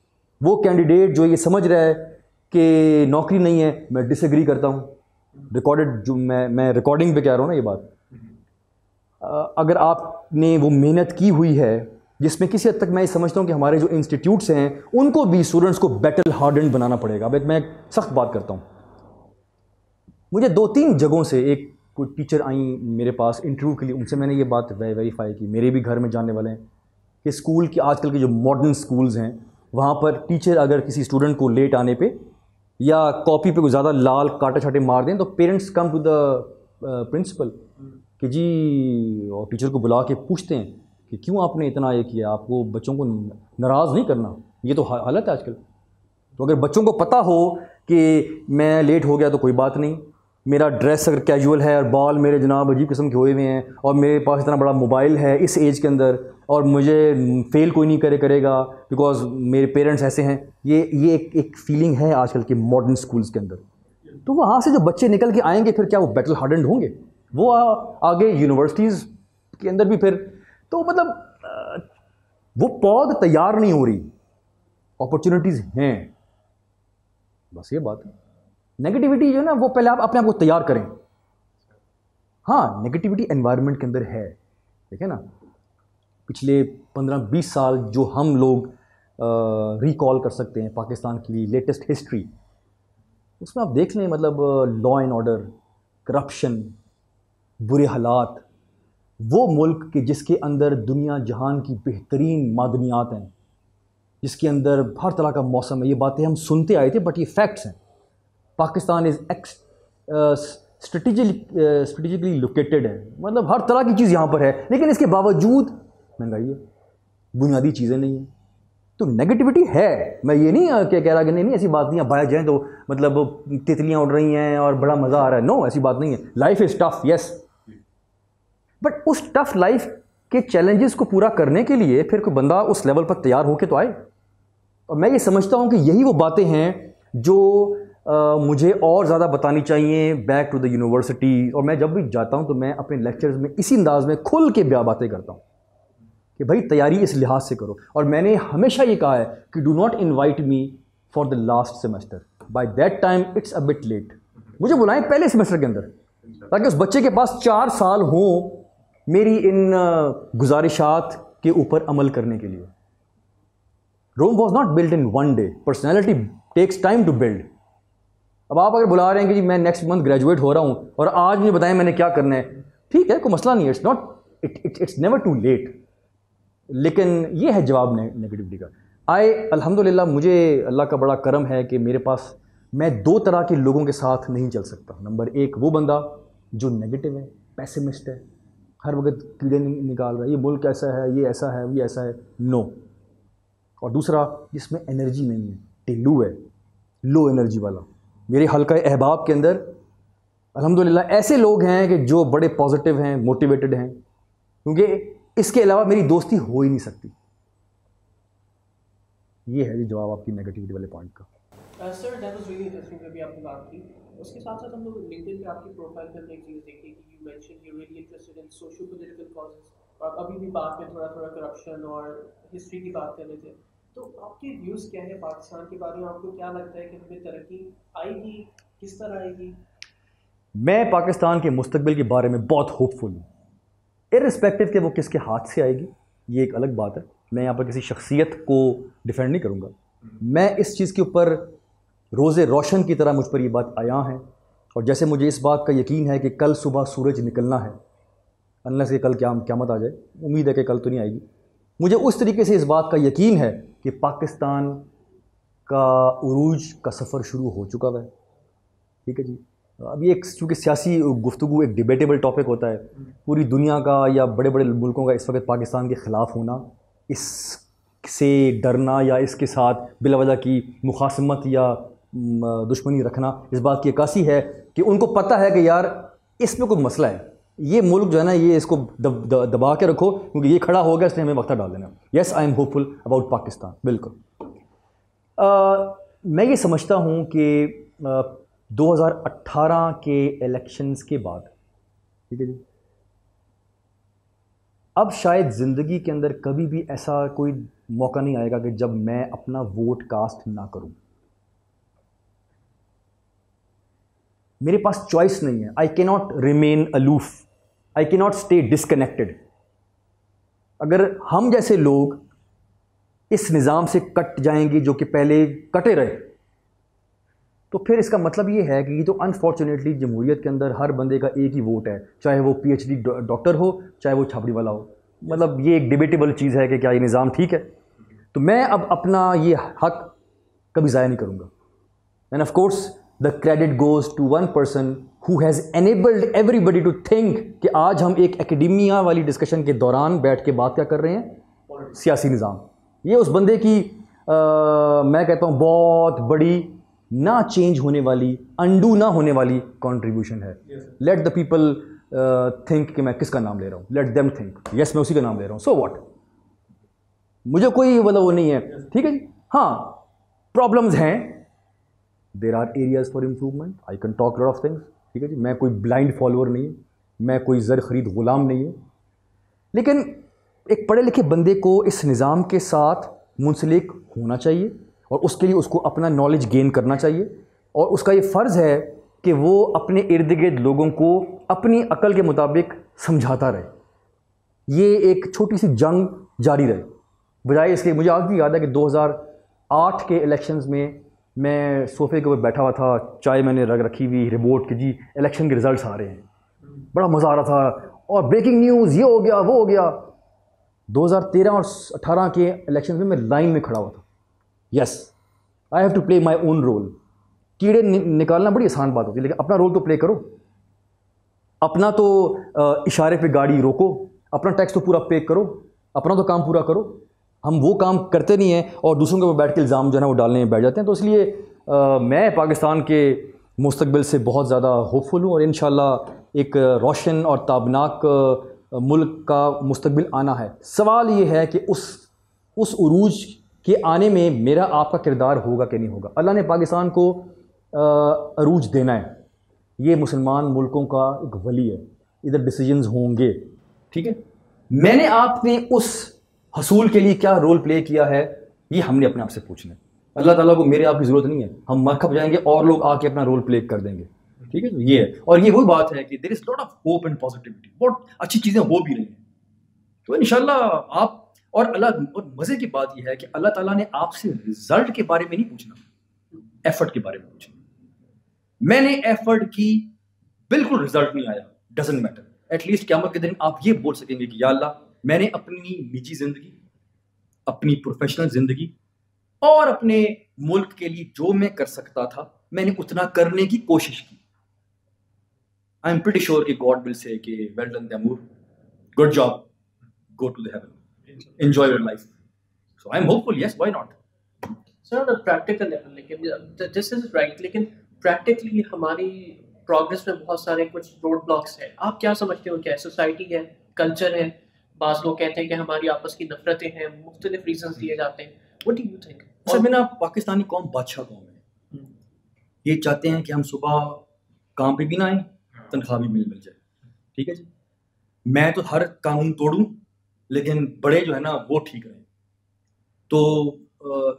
वो कैंडिडेट जो ये समझ रहा है कि नौकरी नहीं है, मैं डिसएग्री करता हूँ। रिकॉर्डेड जो मैं मैं रिकॉर्डिंग पे कह रहा हूँ ना ये बात, अगर आपने वो मेहनत की हुई है जिसमें किसी हद तक मैं ये समझता हूँ कि हमारे जो इंस्टीट्यूट्स हैं उनको भी स्टूडेंट्स को बैटल हार्डन्ड बनाना पड़ेगा। अब एक मैं सख्त बात करता हूँ, मुझे दो तीन जगहों से एक कोई टीचर आई मेरे पास इंटरव्यू के लिए, उनसे मैंने ये बात वे, वेरीफाई की, मेरे भी घर में जानने वाले हैं कि स्कूल की आजकल के जो मॉडर्न स्कूल्स हैं वहाँ पर टीचर अगर किसी स्टूडेंट को लेट आने पे या कॉपी पे कोई ज़्यादा लाल काटे छाटे मार दें तो parents come to the principal कि जी, और टीचर को बुला के पूछते हैं कि क्यों आपने इतना ये किया, आपको बच्चों को नाराज़ नहीं करना, ये तो हालत है आजकल। तो अगर बच्चों को पता हो कि मैं लेट हो गया तो कोई बात नहीं, मेरा ड्रेस अगर कैजुअल है और बाल मेरे जनाब अजीब किस्म के हुए हुए हैं और मेरे पास इतना बड़ा मोबाइल है इस एज के अंदर और मुझे फेल कोई नहीं करे करेगा बिकॉज मेरे पेरेंट्स ऐसे हैं, ये ये एक एक फीलिंग है आजकल के मॉडर्न स्कूल्स के अंदर। तो वहाँ से जो बच्चे निकल के आएंगे फिर क्या वो बैटल हार्डन्ड होंगे? वो आ, आगे यूनिवर्सिटीज़ के अंदर भी फिर तो मतलब वो पौध तैयार नहीं हो रही, अपॉर्चुनिटीज़ हैं, बस ये बात है। नेगेटिविटी जो है ना वो पहले आप अपने आप को तैयार करें। हाँ, नेगेटिविटी एनवायरनमेंट के अंदर है, ठीक है ना। पिछले पंद्रह बीस साल जो हम लोग रिकॉल कर सकते हैं पाकिस्तान की लेटेस्ट हिस्ट्री, उसमें आप देख लें, मतलब लॉ एंड ऑर्डर, करप्शन, बुरे हालात, वो मुल्क के जिसके अंदर दुनिया जहान की बेहतरीन मादनियात हैं, जिसके अंदर हर तरह का मौसम है। ये बातें हम सुनते आए थे बट ये फैक्ट्स हैं। Pakistan is ex strategically strategically located है, मतलब हर तरह की चीज़ यहाँ पर है, लेकिन इसके बावजूद महंगाई है, बुनियादी चीज़ें नहीं हैं। तो नेगेटिविटी है, मैं ये नहीं क्या कह रहा कि नहीं नहीं ऐसी बात नहीं है, भाया जाएँ तो मतलब तितलियाँ उड़ रही हैं और बड़ा मज़ा आ रहा है, नो ऐसी बात नहीं है। Life is tough, yes, but उस टफ लाइफ के चैलेंजेस को पूरा करने के लिए फिर कोई बंदा उस लेवल पर तैयार होकर तो आए। और मैं ये समझता हूँ कि यही वो बातें हैं जो Uh, मुझे और ज़्यादा बतानी चाहिए बैक टू द यूनिवर्सिटी। और मैं जब भी जाता हूँ तो मैं अपने लेक्चर्स में इसी अंदाज में खुल के ब्या बातें करता हूँ कि भाई तैयारी इस लिहाज से करो। और मैंने हमेशा ये कहा है कि do not invite me for the last semester, by that time it's a bit late. मुझे बुलाएं पहले सेमेस्टर के अंदर ताकि उस बच्चे के पास चार साल हों मेरी इन गुजारिशात के ऊपर अमल करने के लिए। Rome was not build in one day, personality takes time to build. अब आप अगर बुला रहे हैं कि जी मैं नेक्स्ट मंथ ग्रेजुएट हो रहा हूँ और आज मुझे बताएं मैंने क्या करना है, ठीक है कोई मसला नहीं है, it's not it it it's never too late. लेकिन ये है जवाब नेगेटिविटी का। आई अल्हम्दुलिल्लाह मुझे अल्लाह का बड़ा करम है कि मेरे पास मैं दो तरह के लोगों के साथ नहीं चल सकता। नंबर एक वो बंदा जो नेगेटिव है, पेसिमिस्ट है, हर वक्त कीड़े निकाल रहा है, ये मुल्क ऐसा है, ये ऐसा है, ये ऐसा है, नो। और दूसरा जिसमें एनर्जी नहीं है, टेलू है, लो एनर्जी वाला। मेरे हल्का अहबाब के अंदर अल्हम्दुलिल्लाह ऐसे लोग हैं कि जो बड़े पॉजिटिव हैं, मोटिवेटेड हैं, क्योंकि इसके अलावा मेरी दोस्ती हो ही नहीं सकती। ये है जी जवाब आपकी नेगेटिविटी वाले पॉइंट का। Sir that was really interesting अभी आपने बात की। उसके साथ साथ हम लोग लिंक्डइन पे आपकी प्रोफाइल पे हमने एक चीज़ देखी कि you mention you really interested in social political causes, और अभी भी बात में थोड़ा थोड़ा करप्शन और हिस्ट्री की बात कर रहे थे। तो आपके व्यूज़ क्या है पाकिस्तान के बारे में, आपको क्या लगता है कि हमें तरक्की आएगी, किस तरह आएगी? मैं पाकिस्तान के मुस्तकबिल के बारे में बहुत होपफुल हूँ, इर्रिस्पेक्टिव के वो किसके हाथ से आएगी ये एक अलग बात है। मैं यहाँ पर किसी शख्सियत को डिफेंड नहीं करूँगा। मैं इस चीज़ के ऊपर रोज़े रोशन की तरह मुझ पर ये बात आया है, और जैसे मुझे इस बात का यकीन है कि कल सुबह सूरज निकलना है, अल्लाह से कल क्या क़यामत आ जाए, उम्मीद है कि कल तो नहीं आएगी। मुझे उस तरीके से इस बात का यकीन है कि पाकिस्तान का उरूज का सफ़र शुरू हो चुका है। ठीक है जी, अब ये एक चूँकि सियासी गुफ्तगू एक डिबेटेबल टॉपिक होता है, पूरी दुनिया का या बड़े बड़े मुल्कों का इस वक्त पाकिस्तान के ख़िलाफ़ होना, इससे डरना या इसके साथ बिलावजह की मुखासमत या दुश्मनी रखना, इस बात की अक्कासी है कि उनको पता है कि यार इसमें कोई मसला है, ये मुल्क जो है ना ये इसको दब, दब, दबा के रखो क्योंकि ये खड़ा हो गया, इसने हमें वक्ता डाल देना। Yes I am hopeful about Pakistan, बिल्कुल। मैं ये समझता हूँ कि uh, दो हज़ार अठारह के इलेक्शंस के बाद, ठीक है जी, अब शायद ज़िंदगी के अंदर कभी भी ऐसा कोई मौका नहीं आएगा कि जब मैं अपना वोट कास्ट ना करूँ। मेरे पास चॉइस नहीं है। I can not remain aloof, I can not stay disconnected. अगर हम जैसे लोग इस निज़ाम से कट जाएंगे जो कि पहले कटे रहे, तो फिर इसका मतलब ये है कि ये तो अनफॉर्चुनेटली जमहूरियत के अंदर हर बंदे का एक ही वोट है, चाहे वो पीएचडी डॉक्टर हो, चाहे वो छापड़ी वाला हो। मतलब ये एक डिबेटेबल चीज़ है कि क्या ये निज़ाम ठीक है। तो मैं अब अपना ये हक कभी ज़ाया नहीं करूँगा। And of course the credit goes to one person who has enabled everybody to think कि आज हम एक एकेडमिया वाली डिस्कशन के दौरान बैठ के बात क्या कर रहे हैं, सियासी निज़ाम। ये उस बंदे की आ, मैं कहता हूँ बहुत बड़ी ना चेंज होने वाली, अंडू ना होने वाली कंट्रीब्यूशन है। लेट द पीपल थिंक कि मैं किसका नाम ले रहा हूँ, लेट देम थिंक यस मैं उसी का नाम ले रहा हूँ, सो वॉट, मुझे कोई मतलब वो नहीं है। ठीक है जी, हाँ प्रॉब्लम्स हैं, there are areas for improvement, I can talk lot of things. ठीक है जी, मैं कोई ब्लाइंड फॉलोअर नहीं है, मैं कोई ज़र खरीद ग़ुलाम नहीं है, लेकिन एक पढ़े लिखे बंदे को इस निज़ाम के साथ मुंसलिक होना चाहिए और उसके लिए उसको अपना नॉलेज गेन करना चाहिए, और उसका ये फ़र्ज़ है कि वो अपने इर्द गिर्द लोगों को अपनी अकल के मुताबिक समझाता रहे, ये एक छोटी सी जंग जारी रहे बजाय इसके। मुझे आज भी याद है कि दो हज़ार आठ के इलेक्शंस में मैं सोफ़े के ऊपर बैठा हुआ था, चाय मैंने रख रखी हुई, रिपोर्ट कि जी इलेक्शन के रिज़ल्ट आ रहे हैं, बड़ा मज़ा आ रहा था और ब्रेकिंग न्यूज़ ये हो गया वो हो गया। दो हज़ार तेरह और अठारह के इलेक्शन में मैं लाइन में खड़ा हुआ था। Yes I have to play my own role. कीड़े नि निकालना बड़ी आसान बात होती है, लेकिन अपना रोल तो प्ले करो, अपना तो आ, इशारे पे गाड़ी रोको, अपना टैक्स तो पूरा पे करो, अपना तो काम पूरा करो। हम वो काम करते नहीं हैं और दूसरों के ऊपर बैठ के इल्ज़ाम जो है ना वो डालने में बैठ जाते हैं। तो इसलिए आ, मैं पाकिस्तान के मुस्तकबिल से बहुत ज़्यादा होपफुल हूँ, और इंशाल्लाह एक रोशन और ताबनाक मुल्क का मुस्तकबिल आना है। सवाल ये है कि उस उस उरूज के आने में मेरा आपका किरदार होगा कि नहीं होगा। अल्लाह ने पाकिस्तान को अरूज देना है। ये मुसलमान मुल्कों का एक वली है, इधर डिसीजंस होंगे। ठीक है, मैंने आपने उस हसूल के लिए क्या रोल प्ले किया है, ये हमने अपने आप से पूछना है। अल्लाह ताला को मेरे आप की ज़रूरत नहीं है, हम मरखप जाएंगे और लोग आके अपना रोल प्ले कर देंगे। ठीक है, तो ये है। और ये वही बात है कि there is lot of hope and positivity, बहुत अच्छी चीज़ें हो भी रही हैं। तो इंशाल्लाह आप और अल्लाह, और मज़े की बात यह है कि अल्लाह ताला ने आपसे रिजल्ट के बारे में नहीं पूछना, एफर्ट के बारे में पूछना। मैंने एफर्ट की, बिल्कुल रिजल्ट नहीं आया, डजेंट मैटर। एटलीस्ट क़यामत के दिन आप ये बोल सकेंगे कि या अल्लाह, मैंने अपनी निजी ज़िंदगी, अपनी प्रोफेशनल ज़िंदगी और अपने मुल्क के लिए जो मैं कर सकता था, मैंने उतना करने की कोशिश की। आई एम प्रीटी श्योर कि गॉड विल से कि well done Taimur, good job, go to the heaven, enjoy your life. So I am hopeful, yes, why not. Sir practical level, लेकिन दिस इज राइट, लेकिन practically हमारी progress में बहुत सारे कुछ road blocks हैं। आप क्या समझते हो, क्या सोसाइटी है, कल्चर है, बाज़ लोग कहते हैं कि हमारी आपस की नफरतें हैं, मुख्तलिफ रीजंस दिए जाते हैं, what do you think? Sir मैंने आप पाकिस्तानी कौम, बादशाह कौम है, ये चाहते हैं कि हम सुबह काम पे भी ना आए, तनख्वाह भी मिल मिल जाए। ठीक है जी, मैं तो हर कानून तोड़ूं लेकिन बड़े जो है ना वो ठीक रहें। तो आ,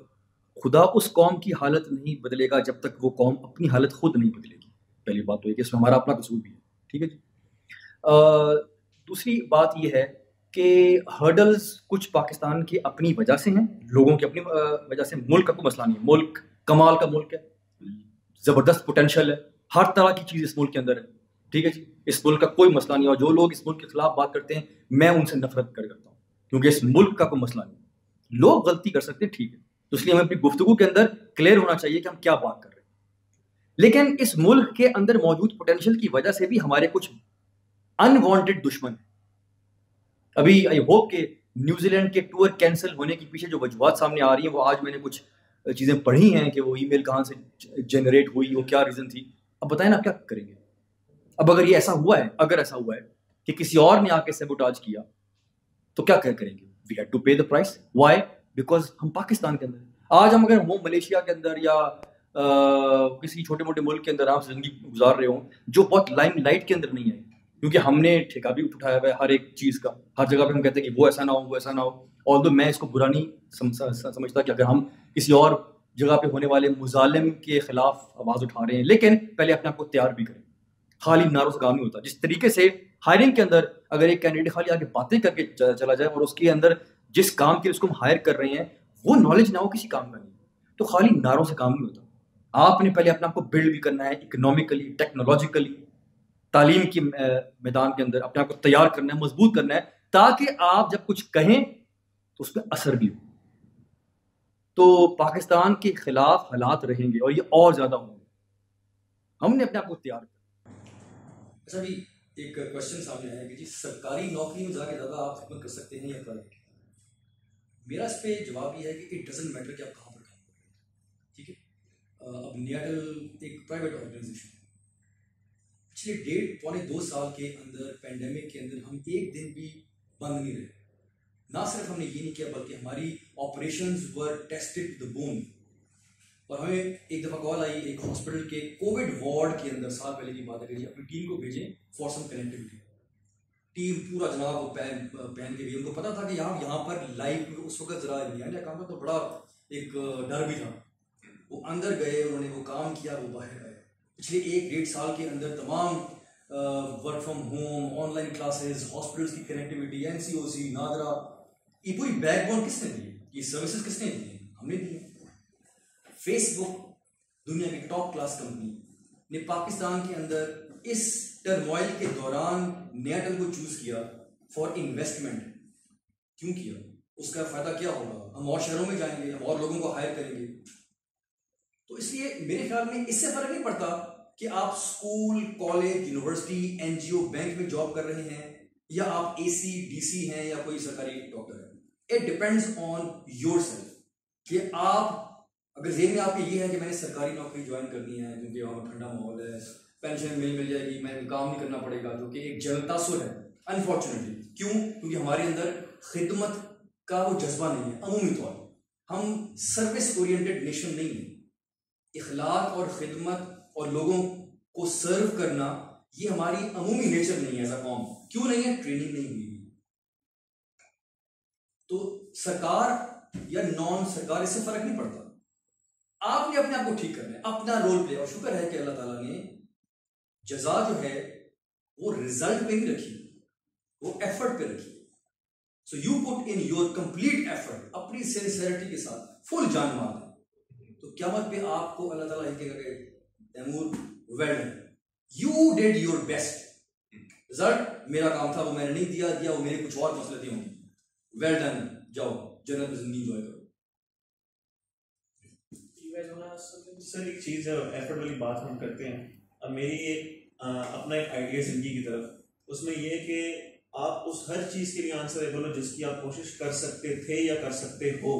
खुदा उस कौम की हालत नहीं बदलेगा जब तक वो कौम अपनी हालत खुद नहीं बदलेगी। पहली बात तो ये कि इसमें हमारा अपना कसूर भी है। ठीक है जी, आ, दूसरी बात ये है कि हर्डल्स कुछ पाकिस्तान की अपनी वजह से हैं, लोगों की अपनी वजह से, मुल्क का कोई मसला नहीं है। मुल्क कमाल का मुल्क है, ज़बरदस्त पोटेंशल है, हर तरह की चीज़ इस मुल्क के अंदर है। ठीक है जी, इस मुल्क का कोई मसला नहीं है, और जो लोग इस मुल्क के खिलाफ बात करते हैं मैं उनसे नफरत कर करता हूँ, क्योंकि इस मुल्क का कोई मसला नहीं है। लोग गलती कर सकते हैं, ठीक है, तो इसलिए हमें अपनी गुफ्तगू के अंदर क्लियर होना चाहिए कि हम क्या बात कर रहे हैं। लेकिन इस मुल्क के अंदर मौजूद पोटेंशियल की वजह से भी हमारे कुछ अनवांटेड दुश्मन हैं। अभी आई होप के न्यूजीलैंड के टूर कैंसिल होने के पीछे जो वजूहत सामने आ रही है, वो आज मैंने कुछ चीज़ें पढ़ी हैं कि वो ईमेल कहाँ से जनरेट हुई, वो क्या रीज़न थी। अब बताएं ना, आप क्या करेंगे? अब अगर ये ऐसा हुआ है, अगर ऐसा हुआ है कि किसी और ने आके सेबोटाज किया, तो क्या करेंगे? We had to pay the price. Why? Because हम पाकिस्तान के अंदर, आज हम अगर वो मलेशिया के अंदर या आ, किसी छोटे मोटे मुल्क के अंदर आप जिंदगी गुजार रहे हो जो बहुत लाइम लाइट के अंदर नहीं है, क्योंकि हमने ठेका भी उठाया हुआ है हर एक चीज़ का। हर जगह पे हम कहते हैं कि वो ऐसा ना हो, वो ऐसा ना हो। ऑल्दो मैं इसको बुरा नहीं समझता कि अगर हम किसी और जगह पे होने वाले मुजालिम के खिलाफ आवाज़ उठा रहे हैं, लेकिन पहले अपने आप को तैयार भी करें। खाली नारों से काम नहीं होता। जिस तरीके से हायरिंग के अंदर अगर एक कैंडिडेट खाली आगे बातें करके चला जाए और उसके अंदर जिस काम के लिए उसको हम हायर कर रहे हैं वो नॉलेज ना हो, किसी काम का नहीं, तो खाली नारों से काम नहीं होता। आपने पहले अपने आप को बिल्ड भी करना है, इकोनॉमिकली, टेक्नोलॉजिकली, तालीम के मैदान के अंदर अपने आप को तैयार करना है, मजबूत करना है, ताकि आप जब कुछ कहें तो उस पर असर भी हो। तो पाकिस्तान के खिलाफ हालात रहेंगे और ये और ज़्यादा होंगे, हमने अपने आप को तैयार। अच्छा जी, एक क्वेश्चन सामने आया कि जी सरकारी नौकरी में जाके ज़्यादा आप खिदमत कर सकते हैं या प्राइवेट? मेरा इस पर जवाब ये है कि इट डजेंट मैटर कि आप कहाँ पर काम कर रहे हैं। ठीक है, अब नयाटेल एक प्राइवेट ऑर्गेनाइजेशन है। पिछले डेढ़ पौने दो साल के अंदर पैंडमिक के अंदर हम एक दिन भी बंद नहीं रहे। ना सिर्फ हमने ये नहीं किया बल्कि हमारी operations were tested to the bone. और हमें एक दफ़ा कॉल आई एक हॉस्पिटल के कोविड वार्ड के अंदर, साल पहले की बात करिए, अपनी टीम को भेजें फॉर सम कनेक्टिविटी। टीम पूरा जनाब वो पहन पहन के भी, उनको पता था कि आप यहाँ पर लाइव उस वक्त जरा नहीं काम था, तो बड़ा एक डर भी था। वो अंदर गए, उन्होंने वो काम किया, वो बाहर आए। पिछले एक डेढ़ साल के अंदर तमाम work from home, online classes, hospitals की connectivity, N C O C, NADRA, ये पूरी बैकबोन किसने दी? ये सर्विसेज किसने दी? हमने दी। फेसबुक, दुनिया की टॉप क्लास कंपनी ने पाकिस्तान के अंदर इस टर्मोइल के दौरान नयाटेल को चूज किया फॉर इन्वेस्टमेंट। क्यों किया? उसका फायदा क्या होगा? हम और शहरों में जाएंगे, हम और लोगों को हायर करेंगे। तो इसलिए मेरे ख्याल में इससे फर्क नहीं पड़ता कि आप school, college, university, NGO, bank में जॉब कर रहे हैं या आप एसी, डीसी हैं या कोई सरकारी डॉक्टर है। इट डिपेंड्स ऑन योरसेल्फ कि आप, अगर जेब में आपके ये है कि मैंने सरकारी नौकरी ज्वाइन करनी है क्योंकि वहाँ ठंडा माहौल है, पेंशन मिल मिल जाएगी, मैंने काम नहीं करना पड़ेगा, जो कि एक जलतासुर है अनफॉर्चुनेटली। क्यों? क्योंकि हमारे अंदर खिदमत का वो जज्बा नहीं है। अमूमी तौर हम सर्विस ओरिएंटेड नेशन नहीं है। इखलाक और खिदमत और लोगों को सर्व करना ये हमारी अमूमी नेचर नहीं है एज अ कॉम। क्यों नहीं है? ट्रेनिंग नहीं हुई। तो सरकार या नॉन सरकार, इससे फर्क नहीं पड़ता। आपने अपने आप को ठीक करना है, अपना रोल प्ले। और शुक्र है कि अल्लाह ताला ने जजा जो है वो रिजल्ट पे ही रखी, वो एफर्ट पे रखी। So you put in your complete effort, अपनी सिंसियरिटी के साथ फुल जान मार। तो क़यामत पे आपको अल्लाह ताला ये कहेगा कि Taimur well done, you did your best. Result मेरा काम था, वो मैंने नहीं दिया, दिया वो मेरे कुछ और मसले थे होंगे। वेल डन, जाओ जन्नत में जिंदगी एंजॉय करो। सर एक चीज़ है, एफर्ट वाली बात हम करते हैं। अब मेरी एक अपना एक आइडिया जिंदगी की तरफ, उसमें यह है कि आप उस हर चीज़ के लिए आंसरेबल हो जिसकी आप कोशिश कर सकते थे या कर सकते हो।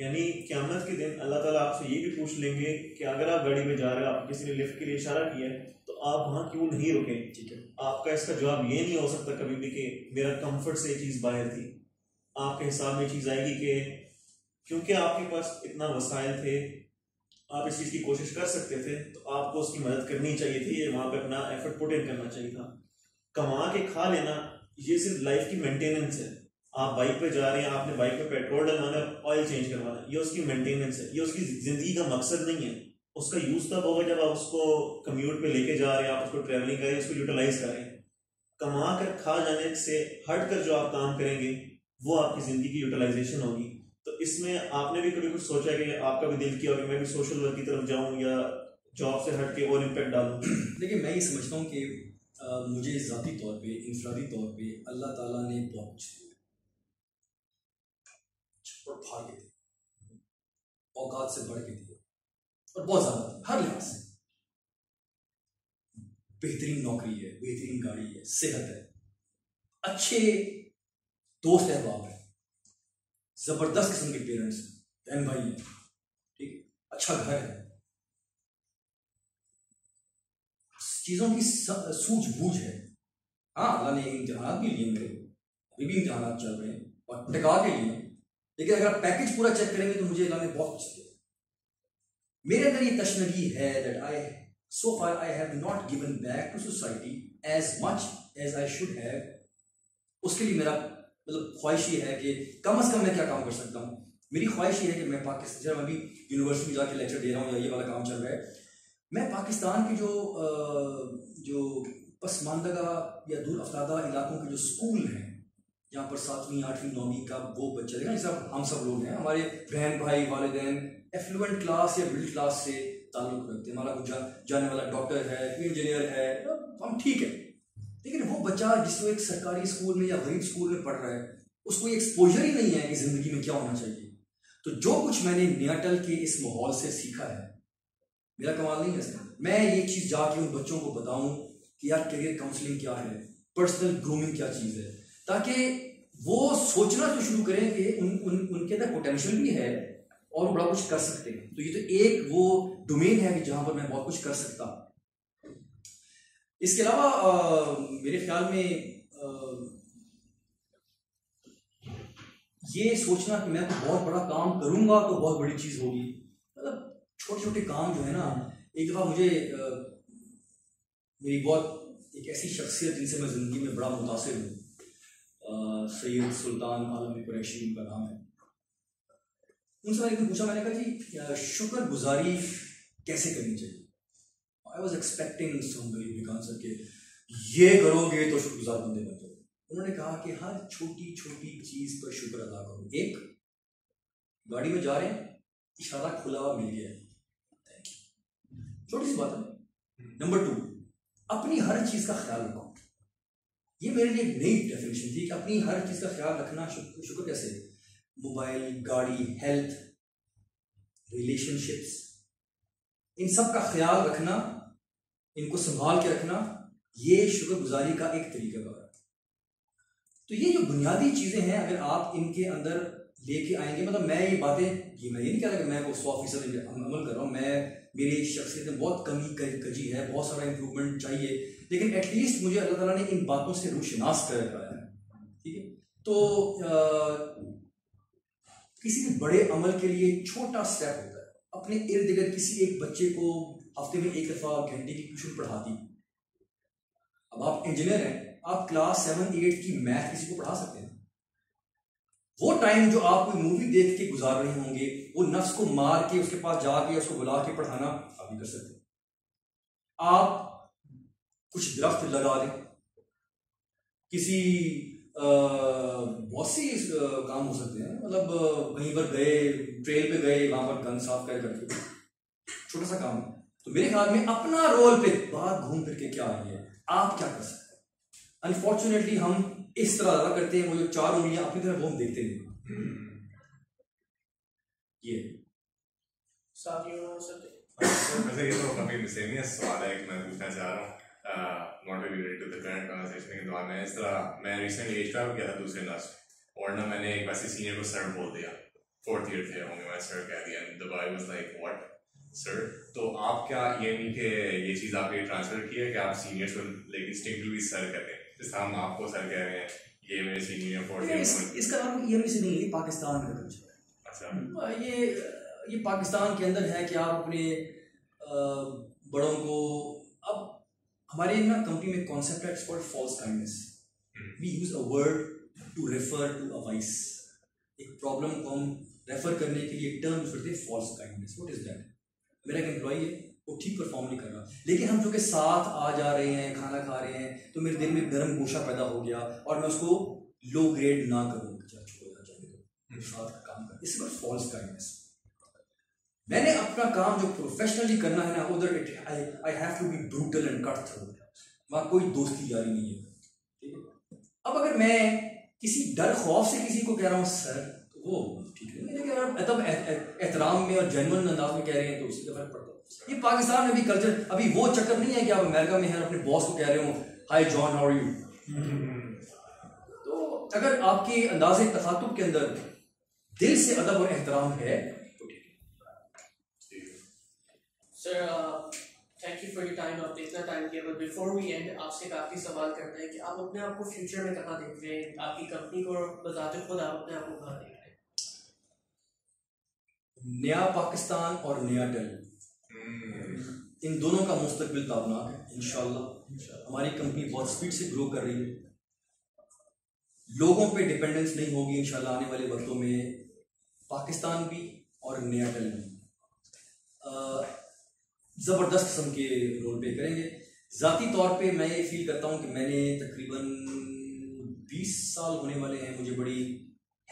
यानी क़यामत के दिन अल्लाह ताला आपसे ये भी पूछ लेंगे कि अगर आप गाड़ी में जा रहे हो, आप किसी ने लिफ्ट के लिए इशारा किया है तो आप वहाँ क्यों नहीं रुके? ठीक है, आपका इसका जवाब ये नहीं हो सकता कभी भी कि मेरा कंफर्ट से चीज़ बाहर थी। आपके हिसाब में चीज़ आएगी कि क्योंकि आपके पास इतना वसाइल थे, आप इस चीज़ की कोशिश कर सकते थे, तो आपको उसकी मदद करनी चाहिए थी, वहाँ पर अपना एफर्ट पुट इन करना चाहिए था। कमा के खा लेना ये सिर्फ लाइफ की मेंटेनेंस है। आप बाइक पे जा रहे हैं, आपने बाइक पे पेट्रोल डलवाना, ऑयल चेंज करवाना, ये उसकी मेंटेनेंस है, ये उसकी ज़िंदगी का मकसद नहीं है। उसका यूज़ तब होगा जब आप उसको कम्यूट पे लेके जा रहे हैं, आप उसको ट्रैवलिंग कर रहे हैं, उसको यूटिलाइज कर रहे हैं। कमा कर खा जाने से हट कर जो आप काम करेंगे वो आपकी ज़िंदगी की यूटिलाइजेशन होगी। तो इसमें आपने भी कभी कुछ सोचा कि आपका भी दिल किया कि मैं भी सोशल वर्क की तरफ जाऊँ या जॉब से हट के और इम्पैक्ट डालूँ? लेकिन मैं ये समझता हूँ कि मुझे ज़ाती तौर पर, इंफरादी तौर पर अल्लाह ताला ने बहुत और भाग के दिए, औकात से बढ़ के दिए, और बहुत ज्यादा हर लिहाज से। बेहतरीन नौकरी है, बेहतरीन गाड़ी है, सेहत है, अच्छे दोस्त अहबाब है, जबरदस्त किस्म के पेरेंट्स हैं, बहन भाई हैं, ठीक है, अच्छा घर है। चीजों की सूझबूझ है। हाँ, अल्लाह ने इम्तिहान भी लिए मेरे, अभी भी इम्तिहान चल रहे हैं और टका के लिए। लेकिन अगर आप पैकेज पूरा चेक करेंगे तो मुझे अल्लाह ने बहुत कुछ दिया। मेरे अंदर ये तशनगी है that I so far I have not given back to society as much as I should have. उसके लिए मेरा मतलब ख्वाहिश ये है कि कम अज़ कम मैं क्या काम कर सकता हूँ। मेरी ख्वाहिश ये है कि मैं पाकिस्तान, जब अभी यूनिवर्सिटी में जाके लेक्चर दे रहा हूँ या ये वाला काम चल रहा है, मैं पाकिस्तान के जो जो पसमानदा या दूर अफरादा इलाकों के जो स्कूल हैं जहाँ पर सातवीं आठवीं नौवीं का वो बच्चा है ना, सब हम सब लोग हैं, हमारे बहन भाई, वालिदैन एफ्लुएंट क्लास या मिडिल क्लास से ताल्लुक़ रखते हैं, हमारा कुछ जा, जाने वाला डॉक्टर है, इंजीनियर है, हम ठीक है। लेकिन वो बच्चा जिसको एक सरकारी स्कूल में या गरीब स्कूल में पढ़ रहा है, उसको ये एक्सपोजर ही नहीं है कि ज़िंदगी में क्या होना चाहिए। तो जो कुछ मैंने नयाटल के इस माहौल से सीखा है, मेरा कमाल नहीं है इसका। मैं ये चीज़ जाके उन बच्चों को बताऊँ कि यार करियर काउंसलिंग क्या है, पर्सनल ग्रूमिंग क्या चीज़ है, ताकि वो सोचना तो शुरू करें कि उन, उन उनके अंदर पोटेंशियल भी है और वो बड़ा कुछ कर सकते हैं। तो ये तो एक वो डोमेन है कि जहाँ पर मैं बहुत कुछ कर सकता। इसके अलावा आ, मेरे ख्याल में आ, ये सोचना कि मैं तो बहुत बड़ा काम करूँगा तो बहुत बड़ी चीज़ होगी, मतलब छोटे छोटे काम जो है ना। एक दफ़ा मुझे आ, मेरी बहुत एक ऐसी शख्सियत जिनसे मैं ज़िंदगी में बड़ा मुतासिर हूँ, सैयद सुल्तान आलम कुरैशी उनका नाम है, उनसे मैंने पूछा, मैंने कहा जी शुक्र गुजारी कैसे करनी चाहिए? आई वॉज एक्सपेक्टिंग आंसर के ये करोगे तो शुक्रगुजार बंदे बन जाओगे। उन्होंने कहा कि हर छोटी छोटी चीज़ पर शुक्र अदा करो। एक, गाड़ी में जा रहे हैं, इशारा खुला हुआ मिल गया, थैंक यू, छोटी सी बात है। नंबर टू, अपनी हर चीज़ का ख्याल रखो। ये मेरे लिए एक नई डेफिनेशन थी कि अपनी हर चीज़ का ख्याल रखना शुक्र कैसे? मोबाइल, गाड़ी, हेल्थ, रिलेशनशिप्स, इन सब का ख्याल रखना, इनको संभाल के रखना, ये शुक्रगुजारी का एक तरीकाकार है। तो ये जो बुनियादी चीज़ें हैं, अगर आप इनके अंदर लेके आएंगे, मतलब मैं ये बातें, ये मैं ये नहीं कह रहा कि मैं वो सौ फीसद अमल कर रहा हूँ, मैं मेरी शख्सियत में बहुत कमी कजी है, बहुत सारा इम्प्रूवमेंट चाहिए, लेकिन एटलीस्ट मुझे अल्लाह ताला ने इन बातों से रूशनास कर रहा है। ठीक है, तो आ, किसी भी बड़े अमल के लिए छोटा स्टेप होता है, अपने इर्द गिर्द किसी एक बच्चे को हफ्ते में एक दफ़ा घंटे की ट्यूशन पढ़ाती। अब आप इंजीनियर हैं, आप क्लास सेवन एट की मैथ किसी को पढ़ा सकते हैं। वो टाइम जो आप कोई मूवी देख के गुजार रहे होंगे, वो नफ्स को मार के उसके पास जाके उसको बुला के पढ़ाना आप भी कर सकते हैं। आप कुछ दरख्त लगा दें, किसी बहुत सी काम हो सकते हैं। मतलब वहीं पर गए, ट्रेल पे गए, वहां पर गन साफ कर करके छोटा सा काम। तो मेरे ख्याल में अपना रोल पे बाहर घूम फिर के क्या आई है, आप क्या कर सकते हैं। अनफॉर्चुनेटली हम इस तरह ज्यादा करते हैं, वो जो चार उंगलियां अपनी तरफ घूम देखते नहीं। ये साथियों सर, ये तो काफी मिसलेनियस सवाल है, मैं पूछना चाह रहा हूँ not related to the current conversation के दौरान। मैं इस तरह मैं रिसेंटली एच आर किया था दूसरे क्लास में, और ना मैंने एक वैसे सीनियर को सर बोल दिया, फोर्थ ईयर थे होंगे, मैं सर कह दिया। The boy was like what sir. तो आप क्या ईएमई के ये चीज़ आप ये ट्रांसफर की है कि आप सीनियर्स को लेकिन स्टिंगली सर कहते हैं, जैसे हम आपको सर कह रहे हैं, ये मेरे सीनियर फोर्थ ईयर। इसका नाम ईएमई से नहीं है, पाकिस्तान का कल्चर है। ये ये पाकिस्तान के अंदर है कि आप अपने बड़ों को, अब हमारे ना कंपनी में कॉन्सेप्ट है, it's called false kindness. We use a word to refer to a vice, एक प्रॉब्लम को हम रेफर करने के लिए टर्म यूज करते हैं, false kindness. What is that? मेरा एक एम्प्लॉई है, वो ठीक परफॉर्म नहीं कर रहा, लेकिन हम जो के साथ आ जा रहे हैं, खाना खा रहे हैं, तो मेरे दिल में गर्म गोशा पैदा हो गया और मैं उसको लो ग्रेड ना करूँ, साथ का काम कर, इस पर फॉल्स काइंडनेस। मैंने अपना काम जो प्रोफेशनली करना है ना, उधर I have to be brutal and cut through, वहाँ कोई दोस्ती यारी नहीं है। अब अगर मैं किसी डर खौफ से किसी को कह रहा हूँ सर, तो वो ठीक है, लेकिन अगर तब एहतराम में और जेन्युइन अंदाज में कह रहे हैं तो उसी का फर्क पड़ता है। ये पाकिस्तान में भी कल्चर, अभी वो चक्कर नहीं है कि आप अमेरिका में हैं, अपने बॉस को कह रहे हो hi John how are you. तो अगर आपके अंदाजे तखातुब के अंदर दिल से अदब और एहतराम है। Sir thank you for your time, आपने इतना टाइम दिया। बट बिफोर वी एंड आपसे एक आखिरी सवाल करते हैं कि आप अपने आप को फ्यूचर में कहाँ देख रहे हैं, आपकी कंपनी को, बजाते खुद आप अपने आप को कहाँ देख रहे हैं? नया पाकिस्तान और नया टेल hmm. इन दोनों का मुस्तकबिल ताबनाक है इंशाल्लाह। हमारी कंपनी बहुत स्पीड से ग्रो कर रही है, लोगों पे डिपेंडेंस नहीं होगी इंशाल्लाह आने वाले वक्तों में, पाकिस्तान भी और नया टेल भी। uh, ज़बरदस्त किस्म के रोल पे करेंगे। ज़ाती तौर पे मैं ये फील करता हूँ कि मैंने तकरीबन बीस साल होने वाले हैं मुझे बड़ी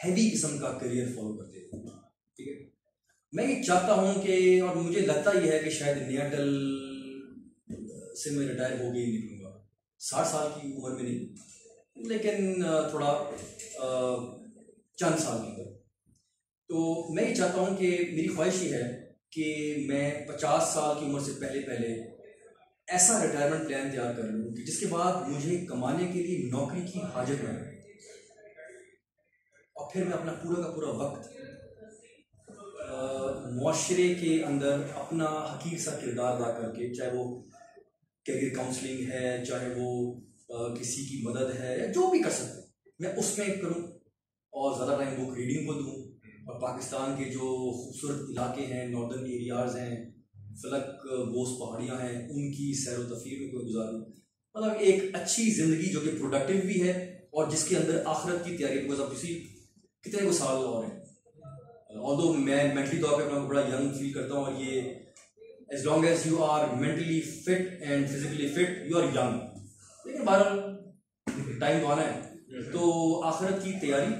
हैवी किस्म का करियर फॉलो करते हुए, ठीक है। मैं ये चाहता हूँ कि, और मुझे लगता ही है कि शायद नयाटल से मैं रिटायर हो गई निकलूँगा साठ साल की उम्र में, नहीं लेकिन थोड़ा चंद साल के अंदर। तो मैं ये चाहता हूँ कि मेरी ख्वाहिश ये है कि मैं पचास साल की उम्र से पहले पहले ऐसा रिटायरमेंट प्लान तैयार कर लूँ कि जिसके बाद मुझे कमाने के लिए नौकरी की हाजत ना हो, और फिर मैं अपना पूरा का पूरा वक्त माशरे के अंदर अपना हकीर सा किरदार अदा करके, चाहे वो करियर काउंसलिंग है, चाहे वो आ, किसी की मदद है, या जो भी कर सकते मैं उसमें करूँ, और ज़्यादा टाइम बुक रीडिंग को दूँ, और पाकिस्तान के जो खूबसूरत इलाके हैं, नॉर्दर्न एरियाज़ हैं, फलक बोस पहाड़ियाँ हैं, उनकी सैर तफरीह में कोई गुजारूँ। मतलब एक अच्छी ज़िंदगी जो कि प्रोडक्टिव भी है और जिसके अंदर आखिरत की तैयारी, बिकॉज अब इसी कितने को साल और हैं, और दो मैं मेंटली तौर पर अपना बड़ा यंग फील करता हूँ, और ये as long as you are mentally fit and physically fit you are young. लेकिन बहरहाल टाइम तो आना है, तो आखिरत की तैयारी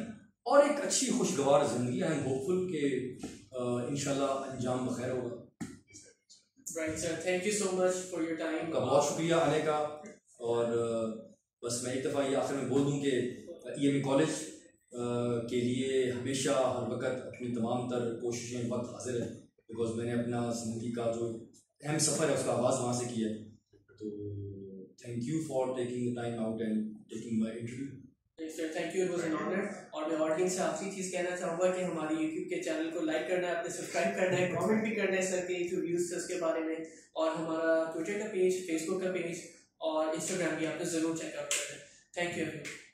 और एक अच्छी खुशगवार जिंदगी। आई एम होपफुल के इंशाल्लाह अंजाम बखैर होगा। Right sir, thank you so much for your time, बहुत शुक्रिया आने का। और बस मैं एक दफ़ा ये आखिर में बोल दूं कि ईएमई कॉलेज के लिए हमेशा हर वक्त अपनी तमाम तर कोशिशें वक्त हाजिर है, बिकॉज मैंने अपना जिंदगी का जो अहम सफ़र है उसका आगाज़ वहाँ से किया है। तो thank you for taking the time out and taking my interview. Sir thank you, it was an honour. और मैं ऑडियंस से आखिरी चीज़ कहना चाहूँगा कि हमारे यूट्यूब के चैनल को लाइक करना है, अपने सब्सक्राइब करना है, कमेंट भी करना है सर के यूट्यूब यूज़र्स के बारे में, और हमारा ट्विटर का पेज, फेसबुक का पेज और इंस्टाग्राम भी आपने ज़रूर चेकआउट करना है। Thank you.